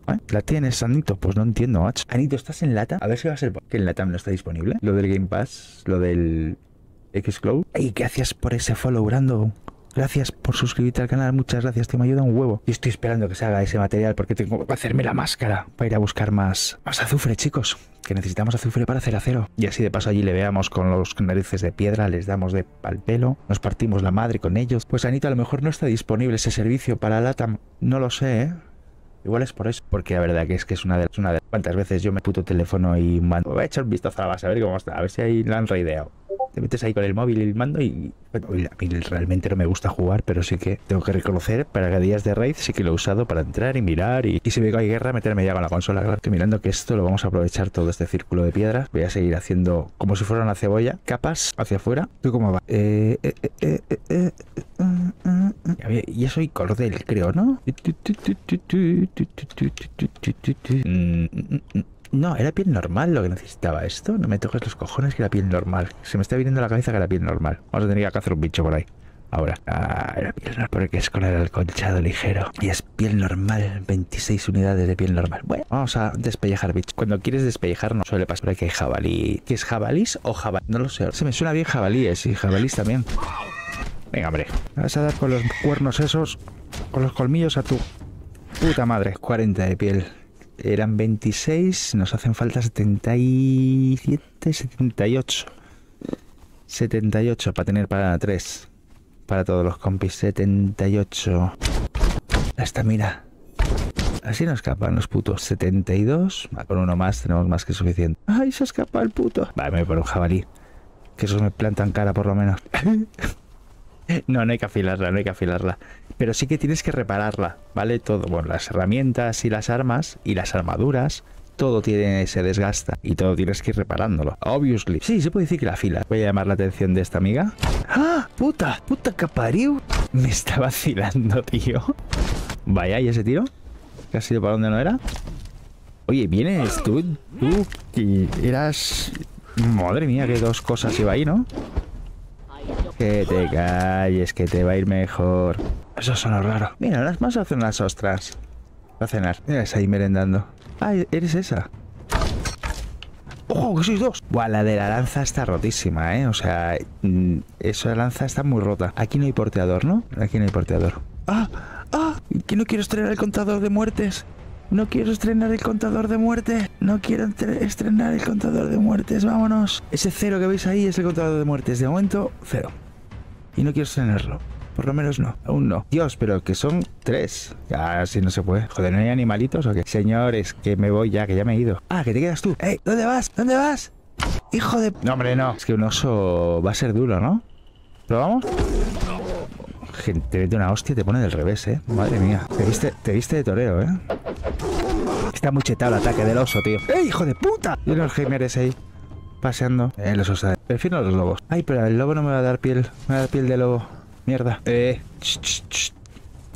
¿Eh? ¿La tienes, Anito? Pues no entiendo, macho. Anito, ¿estás en LATAM? A ver si va a ser que en LATAM no está disponible. Lo del Game Pass, lo del X-Cloud. ¡Ey, gracias por ese follow, Brando! Gracias por suscribirte al canal, muchas gracias, que me ayuda un huevo. Y estoy esperando que se haga ese material porque tengo que hacerme la máscara para ir a buscar más azufre, chicos. Que necesitamos azufre para hacer acero. Y así de paso allí le veamos con los narices de piedra, les damos de pal pelo, nos partimos la madre con ellos. Pues Anita, a lo mejor no está disponible ese servicio para LATAM, no lo sé, ¿eh? Igual es por eso, porque la verdad que es una de las... ¿Cuántas veces yo me puto teléfono y mando? Voy a echar un vistazo a la base, a ver cómo está, a ver si ahí la han reideado. Te metes ahí con el móvil y el mando y... Bueno, a mí realmente no me gusta jugar, pero sí que tengo que reconocer, para días de raid sí que lo he usado para entrar y mirar y si veo que hay guerra, meterme ya con la consola. Claro que mirando que esto lo vamos a aprovechar todo este círculo de piedras. Voy a seguir haciendo como si fuera una cebolla, capas hacia afuera. ¿Tú cómo va? A ver, ya soy cordel, creo, ¿no? No, era piel normal lo que necesitaba esto. No me toques los cojones, que era piel normal. Se me está viniendo a la cabeza que era piel normal. Vamos a tener que hacer un bicho por ahí. Ahora. Ah, era piel normal porque es con el alconchado ligero. Y es piel normal. 26 unidades de piel normal. Bueno, vamos a despellejar, bicho. Cuando quieres despellejar no suele pasar que hay jabalí. ¿Qué es jabalís o jabalí? No lo sé. Se me suena bien jabalíes y jabalís también. Venga, hombre. Vas a dar con los cuernos esos, con los colmillos a tu puta madre. 40 de piel. Eran 26, nos hacen falta 77, 78. 78 para tener para 3. Para todos los compis, 78. La estamina. Así nos escapan los putos. 72. Con uno más tenemos más que suficiente. ¡Ay, se escapa el puto! Vale, me voy por un jabalí. Que esos me plantan cara por lo menos. No, no hay que afilarla, no hay que afilarla. Pero sí que tienes que repararla, ¿vale? Todo, bueno, las herramientas y las armas y las armaduras todo tiene, se desgasta y todo tienes que ir reparándolo. Obviously. Sí, se puede decir que la fila. Voy a llamar la atención de esta amiga. ¡Ah! ¡Puta! ¡Puta capariu! Me está vacilando, tío. Vaya, ¿y ese tiro? ¿Que ha sido para donde no era? Oye, vienes tú. Tú que eras... Madre mía, que dos cosas iba ahí, ¿no? Que te calles, que te va a ir mejor. Eso suena raro. Mira, ahora más hacen unas ostras. Va a cenar. Mira, es ahí merendando. Ah, eres esa. ¡Oh, que sois dos! Buah, la de la lanza está rotísima, ¿eh? O sea, esa lanza está muy rota. Aquí no hay porteador, ¿no? Aquí no hay porteador. ¡Ah! ¡Ah! Que no quiero estrenar el contador de muertes. No quiero estrenar el contador de muertes. No quiero estrenar el contador de muertes. Vámonos. Ese cero que veis ahí es el contador de muertes. De momento, cero. Y no quiero estrenarlo. Por lo menos no. Aún no. Dios, pero que son tres. Ya, así no se puede. Joder, ¿no hay animalitos o qué? Señores, que me voy ya, que ya me he ido. Ah, que te quedas tú. ¡Ey! ¿Dónde vas? ¿Dónde vas? ¡Hijo de...! No, hombre, no. Es que un oso va a ser duro, ¿no? ¿Probamos? Gente, te mete una hostia y te pone del revés, ¿eh? Madre mía. Te viste de torero, ¿eh? Está muy chetado el ataque del oso, tío. ¡Eh, hijo de puta! Y el Alzheimer es ahí, paseando. Los osos. Prefiero los lobos. Ay, pero el lobo no me va a dar piel. Me va a dar piel de lobo. Mierda.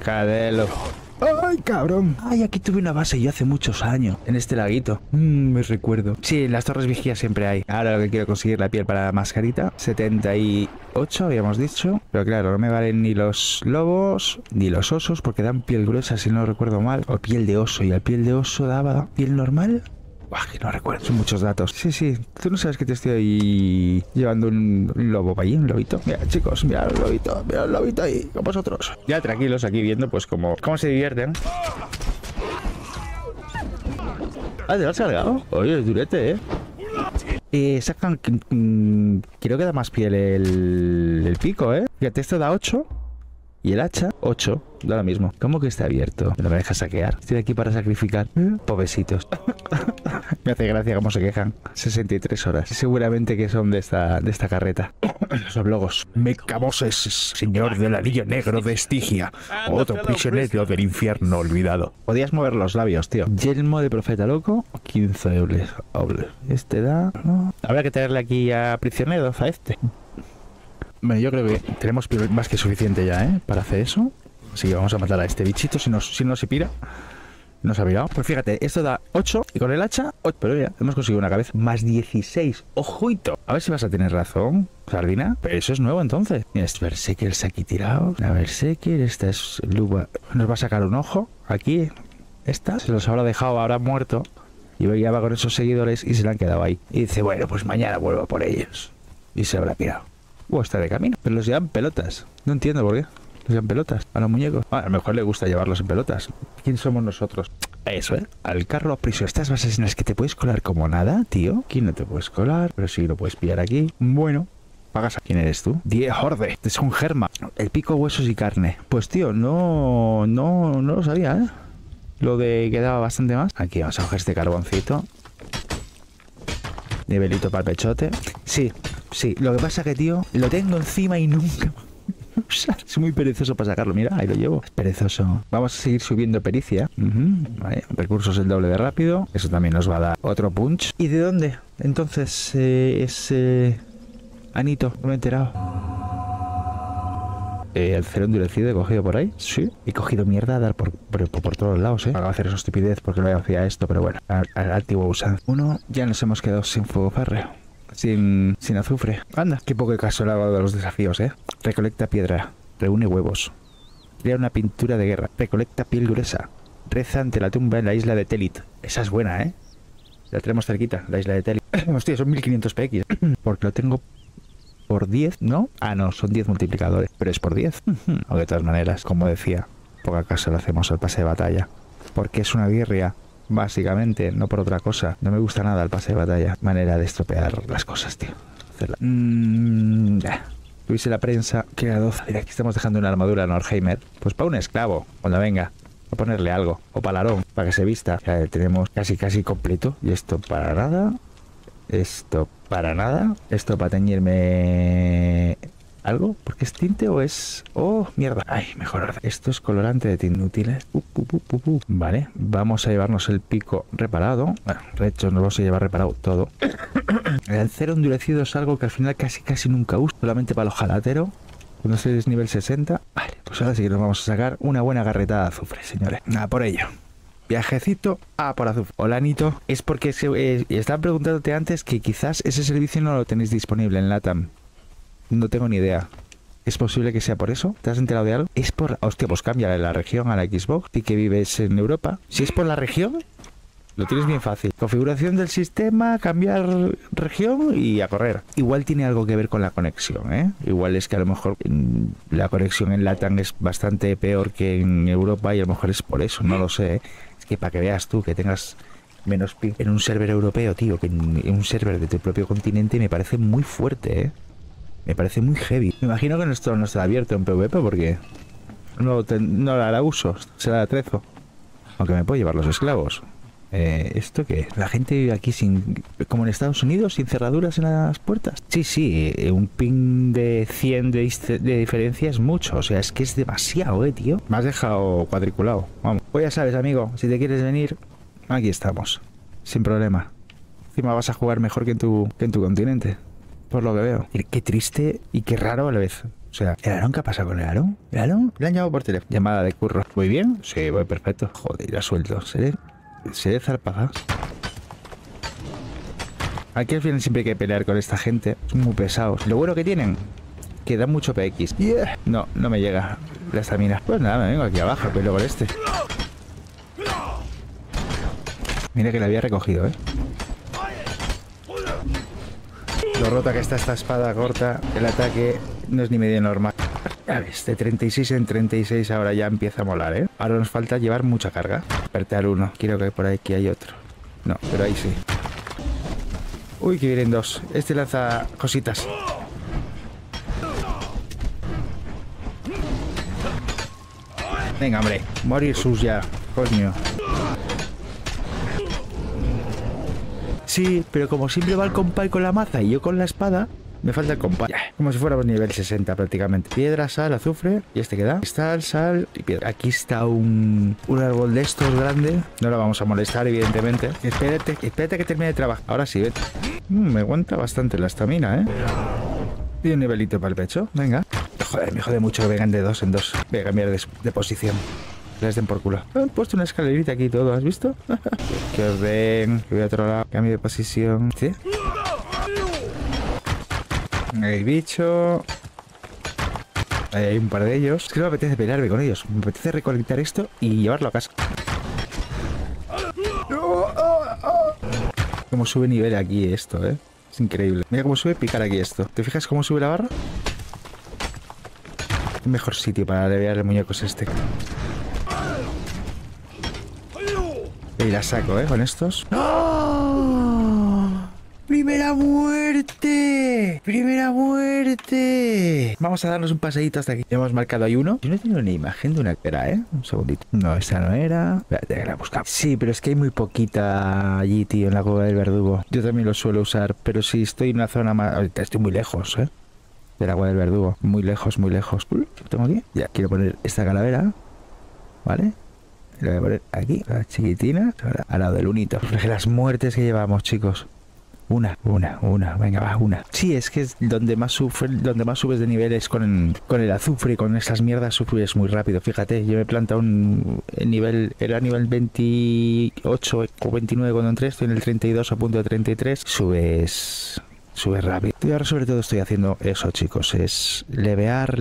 Cadelo. ¡Ay, cabrón! Ay, aquí tuve una base yo hace muchos años. En este laguito. Me recuerdo. Sí, en las torres vigías siempre hay. Ahora lo que quiero conseguir la piel para la mascarita. 78, habíamos dicho. Pero claro, no me valen ni los lobos ni los osos porque dan piel gruesa, si no recuerdo mal. O piel de oso. ¿Y al piel de oso daba piel normal? Buah, que no recuerdo. Son muchos datos. Sí, sí. Tú no sabes que te estoy ahí llevando un lobo para allí, un lobito. Mira, chicos, mira el lobito ahí con vosotros. Ya tranquilos aquí viendo pues cómo se divierten. Ah, ¿te lo has cargado? Oye, es durete, ¿eh? Sacan... creo que da más piel el pico, ¿eh? Fíjate, esto da 8 y el hacha 8. Da lo mismo. ¿Cómo que está abierto? No me deja saquear. Estoy aquí para sacrificar. Pobrecitos. Me hace gracia cómo se quejan. 63 horas. Seguramente que son de esta carreta. Los oblogos. Mecaboses, señor del anillo negro de Estigia. Otro prisionero del infierno olvidado. Podías mover los labios, tío. Yelmo de profeta loco. 15 euros. Este da... No. Habrá que traerle aquí a prisioneros, a este. Bueno, yo creo que tenemos más que suficiente ya, ¿eh? Para hacer eso. Así que vamos a matar a este bichito si no se pira. Nos ha mirado. Pues fíjate, esto da 8 y con el hacha 8. Pero mira, hemos conseguido una cabeza. Más 16. ¡Ojuito! A ver si vas a tener razón, Sardina. Pero eso es nuevo entonces. Mira, es Berserkers aquí tirado. La Berserker, esta es Luba. Nos va a sacar un ojo. Aquí, esta. Se los habrá dejado, habrá muerto. Y ya va con esos seguidores y se la han quedado ahí. Y dice, bueno, pues mañana vuelvo por ellos. Y se habrá pirado. O está de camino. Pero los llevan pelotas. No entiendo por qué. ¿Los llevan pelotas? ¿A los muñecos? Ah, a lo mejor le gusta llevarlos en pelotas. ¿Quién somos nosotros? Eso, ¿eh? Al carro prisionero. Estas bases en las que te puedes colar como nada, tío. Aquí no te puedes colar, pero sí lo puedes pillar aquí. Bueno, pagas a... ¿Quién eres tú? 10 Horde. Es un germa. El pico, huesos y carne. Pues, tío, no lo sabía, ¿eh? Lo de que daba bastante más. Aquí vamos a coger este carboncito. Nivelito para el pechote. Sí, sí. Lo que pasa que, tío, lo tengo encima y nunca... Es muy perezoso para sacarlo. Mira, ahí lo llevo. Es perezoso. Vamos a seguir subiendo pericia. Vale. Recursos el doble de rápido. Eso también nos va a dar otro punch. ¿Y de dónde? Entonces, ese Anito. No me he enterado. El cero endurecido he cogido por ahí. Sí. He cogido mierda a dar por todos lados, ¿eh? Acabo de hacer esa estupidez porque no hacía esto, pero bueno. Al antiguo usan. Uno, ya nos hemos quedado sin fuego férreo. Sin azufre. Anda, qué poco caso le ha dado a los desafíos, ¿eh? Recolecta piedra. Reúne huevos. Crea una pintura de guerra. Recolecta piel gruesa. Reza ante la tumba en la isla de Telith. Esa es buena, ¿eh? La tenemos cerquita, la isla de Telith. Hostia, son 1500 PX. Porque lo tengo por 10, ¿no? Ah, no, son 10 multiplicadores. Pero es por 10. O de todas maneras, como decía, poca caso le hacemos al pase de batalla. Porque es una guerrilla. Básicamente, no por otra cosa. No me gusta nada el pase de batalla. Manera de estropear las cosas, tío. Hacerla. Tuviese la prensa. Que era 12. Mira, aquí estamos dejando una armadura a Nordheimer. Pues para un esclavo, cuando venga. A ponerle algo. O palarón, para que se vista. Ya tenemos casi completo. Y esto para nada. Esto para nada. Esto para teñirme ¿Algo? ¿Porque es tinte o es...? ¡Oh, mierda! ¡Ay, mejorar! Esto es colorante de tinte inútiles. Vale, vamos a llevarnos el pico reparado. Bueno, de hecho nos vamos a llevar reparado todo. El cero endurecido es algo que al final casi nunca uso. Solamente para los jalateros. Cuando es nivel 60. Vale, pues ahora sí que nos vamos a sacar una buena garretada de azufre, señores. Nada, por ello. Viajecito a por azufre. Hola, Nito. Es porque estaba preguntándote antes que quizás ese servicio no lo tenéis disponible en LATAM. No tengo ni idea. ¿Es posible que sea por eso? ¿Te has enterado de algo? Es por... Hostia, pues cambia la región a la Xbox y que vives en Europa. Si es por la región, lo tienes bien fácil. Configuración del sistema, cambiar región y a correr. Igual tiene algo que ver con la conexión, ¿eh? Igual es que a lo mejor la conexión en LATAM es bastante peor que en Europa y a lo mejor es por eso, no lo sé, ¿eh? Es que para que veas tú que tengas... menos ping en un server europeo, tío, que en un server de tu propio continente me parece muy fuerte, ¿eh? Me parece muy heavy. Me imagino que esto no estará abierto en PvP porque no la hará uso. Será atrezo. Aunque me puedo llevar los esclavos. ¿Esto qué? La gente vive aquí sin... como en Estados Unidos, sin cerraduras en las puertas. Sí, un ping de 100 de diferencia es mucho. O sea, es que es demasiado, tío. Me has dejado cuadriculado. Vamos. Pues ya sabes, amigo, si te quieres venir, aquí estamos. Sin problema. Encima vas a jugar mejor que en tu continente. Por lo que veo. Qué triste y qué raro a la vez. O sea, ¿el Aaron qué ha pasado con el Aaron? ¿El Aaron? Le han llamado por teléfono. Llamada de curro. ¿Voy bien? Sí, voy perfecto. Joder, la suelto. Seré zarpada. Aquí al final siempre hay que pelear con esta gente. Son muy pesados. Lo bueno que tienen, que dan mucho PX. Yeah. No, no me llega la estamina. Pues nada, me vengo aquí abajo, pelo con este. Mira que la había recogido, ¿eh? Lo rota que está esta espada corta, el ataque no es ni medio normal. Ya ves, de 36 en 36 ahora ya empieza a molar, ¿eh? Ahora nos falta llevar mucha carga. Apertar uno. Quiero que por aquí hay otro. No, pero ahí sí. Uy, que vienen dos. Este lanza cositas. Venga, hombre. Morir sus ya, coño. Sí, pero como siempre va el compay con la maza y yo con la espada, me falta el compay. Ya, como si fuéramos nivel 60 prácticamente. Piedra, sal, azufre y este queda. Cristal, sal y piedra. Aquí está un árbol de estos grande. No lo vamos a molestar, evidentemente. Espérate que termine de trabajar. Ahora sí, vete. Me aguanta bastante la estamina, ¿eh? Y un nivelito para el pecho. Venga. Joder, me jode mucho que vengan de dos en dos. Voy a cambiar de posición. Les den por culo. Han puesto una escalerita aquí y todo, ¿has visto? Que os den. Que voy a otro lado. Cambio de posición. ¿Sí? El bicho. Ahí hay un par de ellos. Es que no me apetece pelearme con ellos. Me apetece recolectar esto y llevarlo a casa. Cómo sube nivel aquí esto, ¿eh? Es increíble. Mira cómo sube picar aquí esto. ¿Te fijas cómo sube la barra? El mejor sitio para aliviar el muñeco es este. Y la saco, ¿eh? Con estos. ¡Oh! ¡Primera muerte! ¡Primera muerte! Vamos a darnos un paseíto hasta aquí. Ya hemos marcado ahí uno. Yo no tengo ni imagen de una cara, ¿eh? Un segundito. No, esa no era. Espérate que la buscamos. Sí, pero es que hay muy poquita allí, tío, en la cueva del verdugo. Yo también lo suelo usar, pero si estoy en una zona más... Ahorita estoy muy lejos, ¿eh? Del agua del verdugo. Muy lejos, muy lejos. ¿Lo tengo aquí? Ya, quiero poner esta calavera. ¿Vale? Lo voy a poner aquí, la chiquitina, ahora, al lado del unito. Las muertes que llevamos, chicos. Una. Venga, va, una. Sí, es que es donde más sufres, donde más subes de nivel es con el azufre y con esas mierdas sufres muy rápido. Fíjate, yo me he plantado era nivel 28 o 29 cuando entré, estoy en el 32 a punto de 33. Subes rápido. Y ahora sobre todo estoy haciendo eso, chicos. Es levear.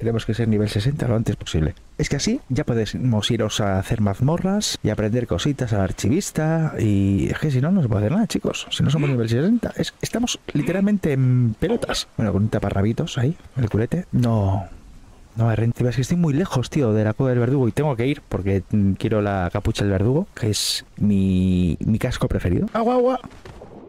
Tenemos que ser nivel 60 lo antes posible. Es que así ya podemos iros a hacer mazmorras y aprender cositas al archivista. Y es que si no, no se puede hacer nada, chicos. Si no somos nivel 60, estamos literalmente en pelotas. Bueno, con un taparrabitos ahí, el culete. No me renta. Es que estoy muy lejos, tío, de la cueva del verdugo y tengo que ir porque quiero la capucha del verdugo, que es mi casco preferido. ¡Agua, agua!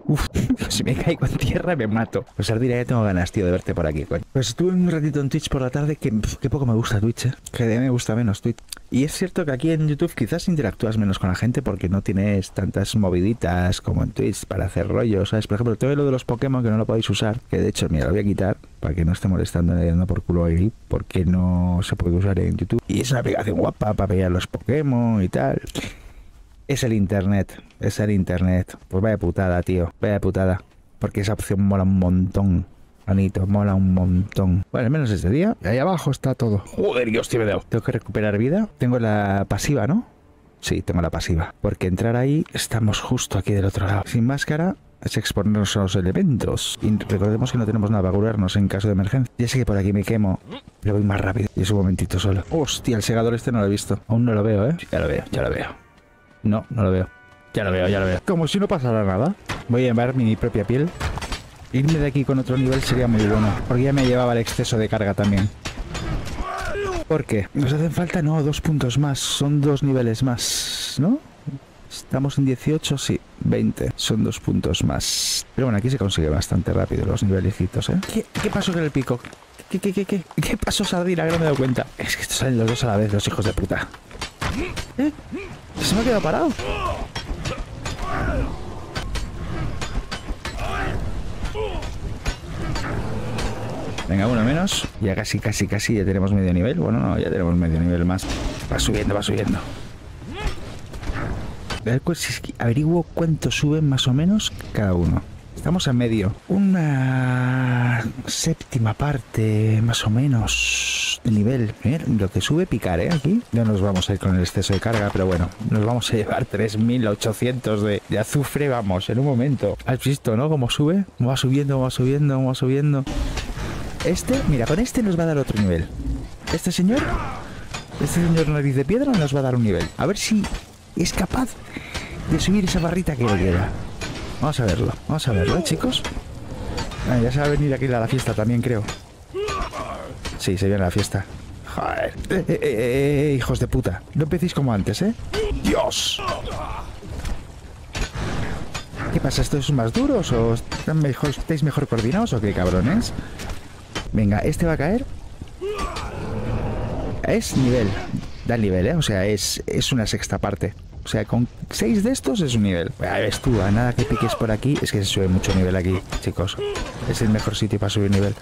Uf, si me caigo en tierra me mato. Pues Ardila, ya tengo ganas, tío, de verte por aquí, coño. Pues estuve un ratito en Twitch por la tarde, que poco me gusta Twitch, ¿eh? Que me gusta menos Twitch. Y es cierto que aquí en YouTube quizás interactúas menos con la gente porque no tienes tantas moviditas como en Twitch para hacer rollos, ¿sabes? Por ejemplo, todo lo de los Pokémon que no lo podéis usar, que de hecho, mira, lo voy a quitar para que no esté molestando ni dando por culo ahí, porque no se puede usar en YouTube. Y es una aplicación guapa para pillar los Pokémon y tal. Es el internet, es el internet. Pues vaya putada, tío, vaya putada. Porque esa opción mola un montón, Anito, mola un montón. Bueno, al menos este día, ahí abajo está todo. Joder, Dios, tío, me da. Tengo que recuperar vida. Tengo la pasiva, ¿no? Sí, tengo la pasiva. Porque entrar ahí, estamos justo aquí del otro lado. Sin máscara es exponernos a los elementos. Y recordemos que no tenemos nada para curarnos en caso de emergencia. Ya sé que por aquí me quemo, pero voy más rápido. Y es un momentito solo. Hostia, el segador este no lo he visto. Aún no lo veo, ¿eh? Ya lo veo, ya lo veo. No, no lo veo. Ya lo veo, ya lo veo. Como si no pasara nada. Voy a llevar mi propia piel. Irme de aquí con otro nivel sería muy bueno. Porque ya me llevaba el exceso de carga también. ¿Por qué? Nos hacen falta, no, 2 puntos más. Son 2 niveles más, ¿no? Estamos en 18, sí. 20. Son 2 puntos más. Pero bueno, aquí se consigue bastante rápido los nivelecitos, ¿eh? ¿Qué pasó con el pico? ¿Qué pasó, Sardina? Que no me he dado cuenta. Es que estos salen los dos a la vez, los hijos de puta. ¿Eh? Se me ha quedado parado. Venga, uno menos. Ya casi ya tenemos medio nivel. Bueno, no, ya tenemos medio nivel más. Va subiendo, va subiendo. Averiguo cuánto suben más o menos cada uno. Estamos a medio. Una séptima parte, más o menos, de nivel. Lo que sube picar, ¿eh? Aquí. No nos vamos a ir con el exceso de carga, pero bueno. Nos vamos a llevar 3.800 de azufre, vamos, en un momento. ¿Has visto, no? Cómo sube. Cómo va subiendo, cómo va subiendo, cómo va subiendo. Este, mira, con este nos va a dar otro nivel. Este señor nariz de piedra nos va a dar un nivel. A ver si es capaz de subir esa barrita que le queda. Vamos a verlo, chicos. Ah, ya se va a venir aquí a la fiesta también, creo. Sí, se viene a la fiesta. Joder. Hijos de puta. No empecéis como antes, ¿eh? ¡Dios! ¿Qué pasa? ¿Estos son más duros o estáis mejor coordinados o qué, cabrones? Venga, este va a caer. Es nivel. Da nivel, ¿eh? O sea, es una sexta parte. O sea, con 6 de estos es un nivel. A ver, tú, a nada que piques por aquí. Es que se sube mucho nivel aquí, chicos. Es el mejor sitio para subir nivel.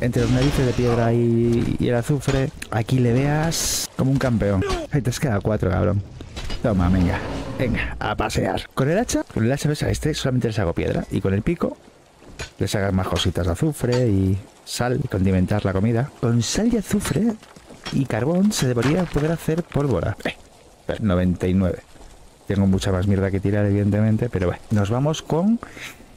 Entre los narices de piedra y el azufre, aquí le veas como un campeón. Ahí te has quedado 4, cabrón. Toma, venga. Venga, a pasear. Con el hacha, ves, a este solamente les hago piedra. Y con el pico les hagas más cositas de azufre y sal, y condimentar la comida. Con sal y azufre y carbón se debería poder hacer pólvora. 99. Tengo mucha más mierda que tirar, evidentemente, pero bueno. Nos vamos con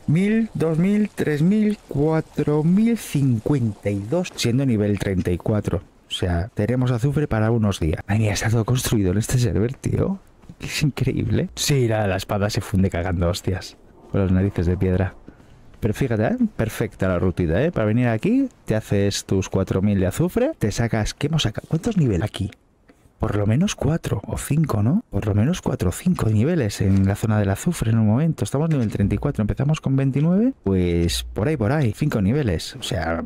1000, 2000, 3000, 4052, siendo nivel 34. O sea, tenemos azufre para unos días. Ay, mira, está todo construido en este server, tío. Es increíble. Sí, la espada se funde cagando hostias con las narices de piedra. Pero fíjate, ¿eh? Perfecta la rutita, ¿eh? Para venir aquí, te haces tus 4000 de azufre, te sacas... ¿Qué hemos sacado? ¿Cuántos niveles aquí? Por lo menos 4 o 5, ¿no? Por lo menos 4 o 5 niveles en la zona del azufre en un momento. Estamos en nivel 34, empezamos con 29. Pues por ahí, 5 niveles. O sea,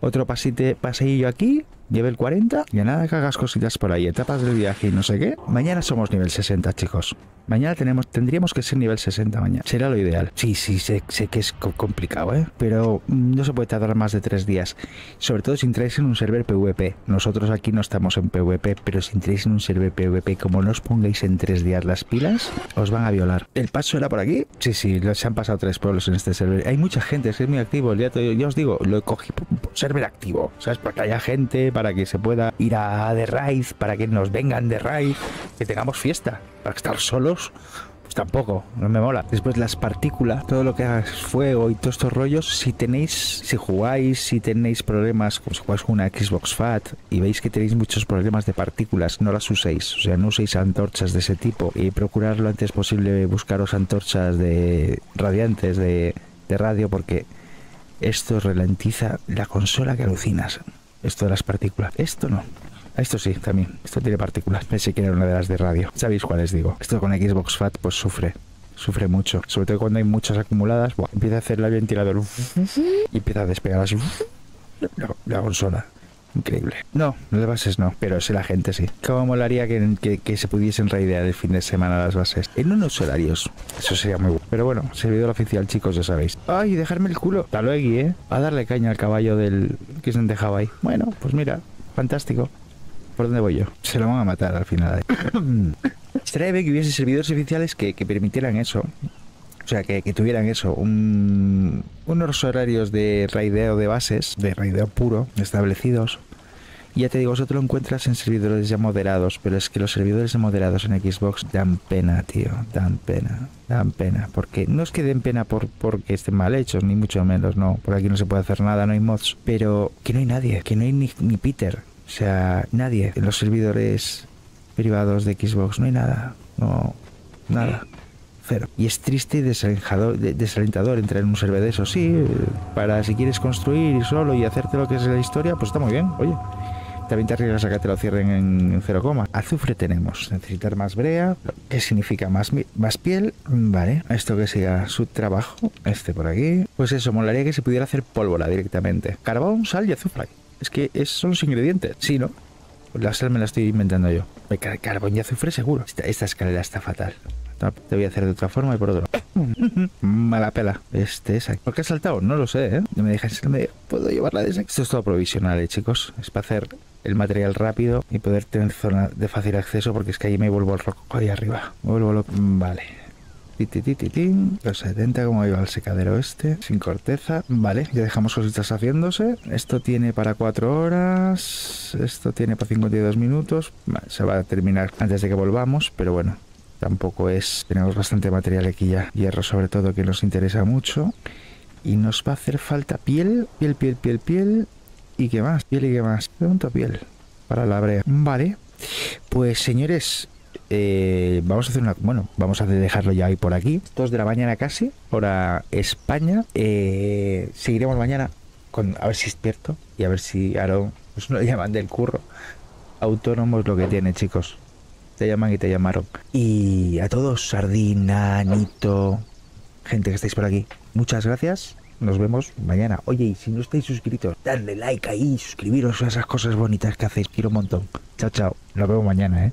otro paseillo aquí, nivel 40. Y a nada que hagas cositas por ahí, etapas del viaje y no sé qué. Mañana somos nivel 60, chicos. Mañana tendríamos que ser nivel 60 mañana. Será lo ideal. Sí, sé que es complicado, ¿eh? Pero no se puede tardar más de 3 días. Sobre todo si entráis en un server PvP. Nosotros aquí no estamos en PvP, pero si entráis en un server PvP, como no os pongáis en 3 días las pilas, os van a violar. ¿El paso era por aquí? Sí, se han pasado 3 pueblos en este server. Hay mucha gente, es que es muy activo. Ya os digo, lo cogí por server activo. ¿Sabes? Para que haya gente, para que se pueda ir a The Raid, para que nos vengan de Raid, que tengamos fiesta. Para estar solos, pues tampoco, no me mola. Después las partículas, todo lo que hagas fuego y todos estos rollos, si tenéis problemas, como si jugáis una Xbox Fat y veis que tenéis muchos problemas de partículas, no las uséis. O sea, no uséis antorchas de ese tipo y procurar lo antes posible buscaros antorchas de radiantes, de radio, porque esto ralentiza la consola que alucinas. Esto de las partículas, esto no. Esto sí, también. Esto tiene partículas. Pensé que era una de las de radio. ¿Sabéis cuáles digo? Esto con Xbox Fat pues sufre. Sufre mucho, sobre todo cuando hay muchas acumuladas. Buah, empieza a hacerle el ventilador y empieza a despegar así la consola. Increíble. No, no de bases no, pero sí la gente sí. ¿Cómo molaría que se pudiesen reidear el fin de semana las bases? En unos horarios. Eso sería muy bueno. Pero bueno, servidor oficial, chicos, ya sabéis. ¡Ay, dejarme el culo! Hasta luego, ¿eh? A darle caña al caballo del... que se han dejado ahí. Bueno, pues mira, fantástico. ¿Por dónde voy yo? Se lo van a matar al final. Estaría bien que hubiese servidores oficiales que permitieran eso. O sea, que tuvieran eso, unos horarios de raideo de bases, de raideo puro, establecidos. Y ya te digo, eso te lo encuentras en servidores ya moderados, pero es que los servidores moderados en Xbox dan pena, tío, dan pena. Porque no es que den pena porque estén mal hechos, ni mucho menos, no. Por aquí no se puede hacer nada, no hay mods. Pero que no hay nadie, que no hay ni Peter, o sea, nadie. En los servidores privados de Xbox no hay nada, no, nada. Cero. Y es triste y desalentador entrar en un server de eso. Sí, para si quieres construir solo y hacerte lo que es la historia, pues está muy bien. Oye, también te arriesgas a que te lo cierren en 0, azufre tenemos. Necesitar más brea, que significa más piel. Vale, esto que sea su trabajo, este por aquí. Pues eso, molaría que se pudiera hacer pólvora directamente. Carbón, sal y azufre. Es que son los ingredientes, sí, ¿no? La sal me la estoy inventando yo. Carbón y azufre seguro. Esta escalera está fatal. Te voy a hacer de otra forma y por otro. Mala pela. Este es aquí. ¿Por qué ha saltado? No lo sé, ¿eh? No me dejas en medio. ¿Puedo llevarla de esa? Esto es todo provisional, chicos. Es para hacer el material rápido y poder tener zona de fácil acceso, porque es que ahí me vuelvo al roco ahí arriba. Me vuelvo loco. Vale. Los 70, como iba al secadero este. Sin corteza. Vale, ya dejamos cositas haciéndose. Esto tiene para 4 horas. Esto tiene para 52 minutos. Vale, se va a terminar antes de que volvamos, pero bueno. Tampoco es... Tenemos bastante material aquí ya. Hierro sobre todo, que nos interesa mucho. Y nos va a hacer falta piel. Piel. ¿Y qué más? Pregunto piel. Para la brea. Vale. Pues señores... vamos a hacer una... Bueno, vamos a dejarlo ya hoy por aquí. 2 de la mañana casi. Hora España. Seguiremos mañana con... A ver si despierto. Y a ver si Aarón... Pues no le llaman del curro. Autónomo es lo que tiene, chicos. Te llaman y te llamaron. Y a todos, Sardina, Nito, gente que estáis por aquí, muchas gracias. Nos vemos mañana. Oye, y si no estáis suscritos, dadle like ahí, suscribiros a esas cosas bonitas que hacéis. Quiero un montón. Chao, chao. Nos vemos mañana, ¿eh?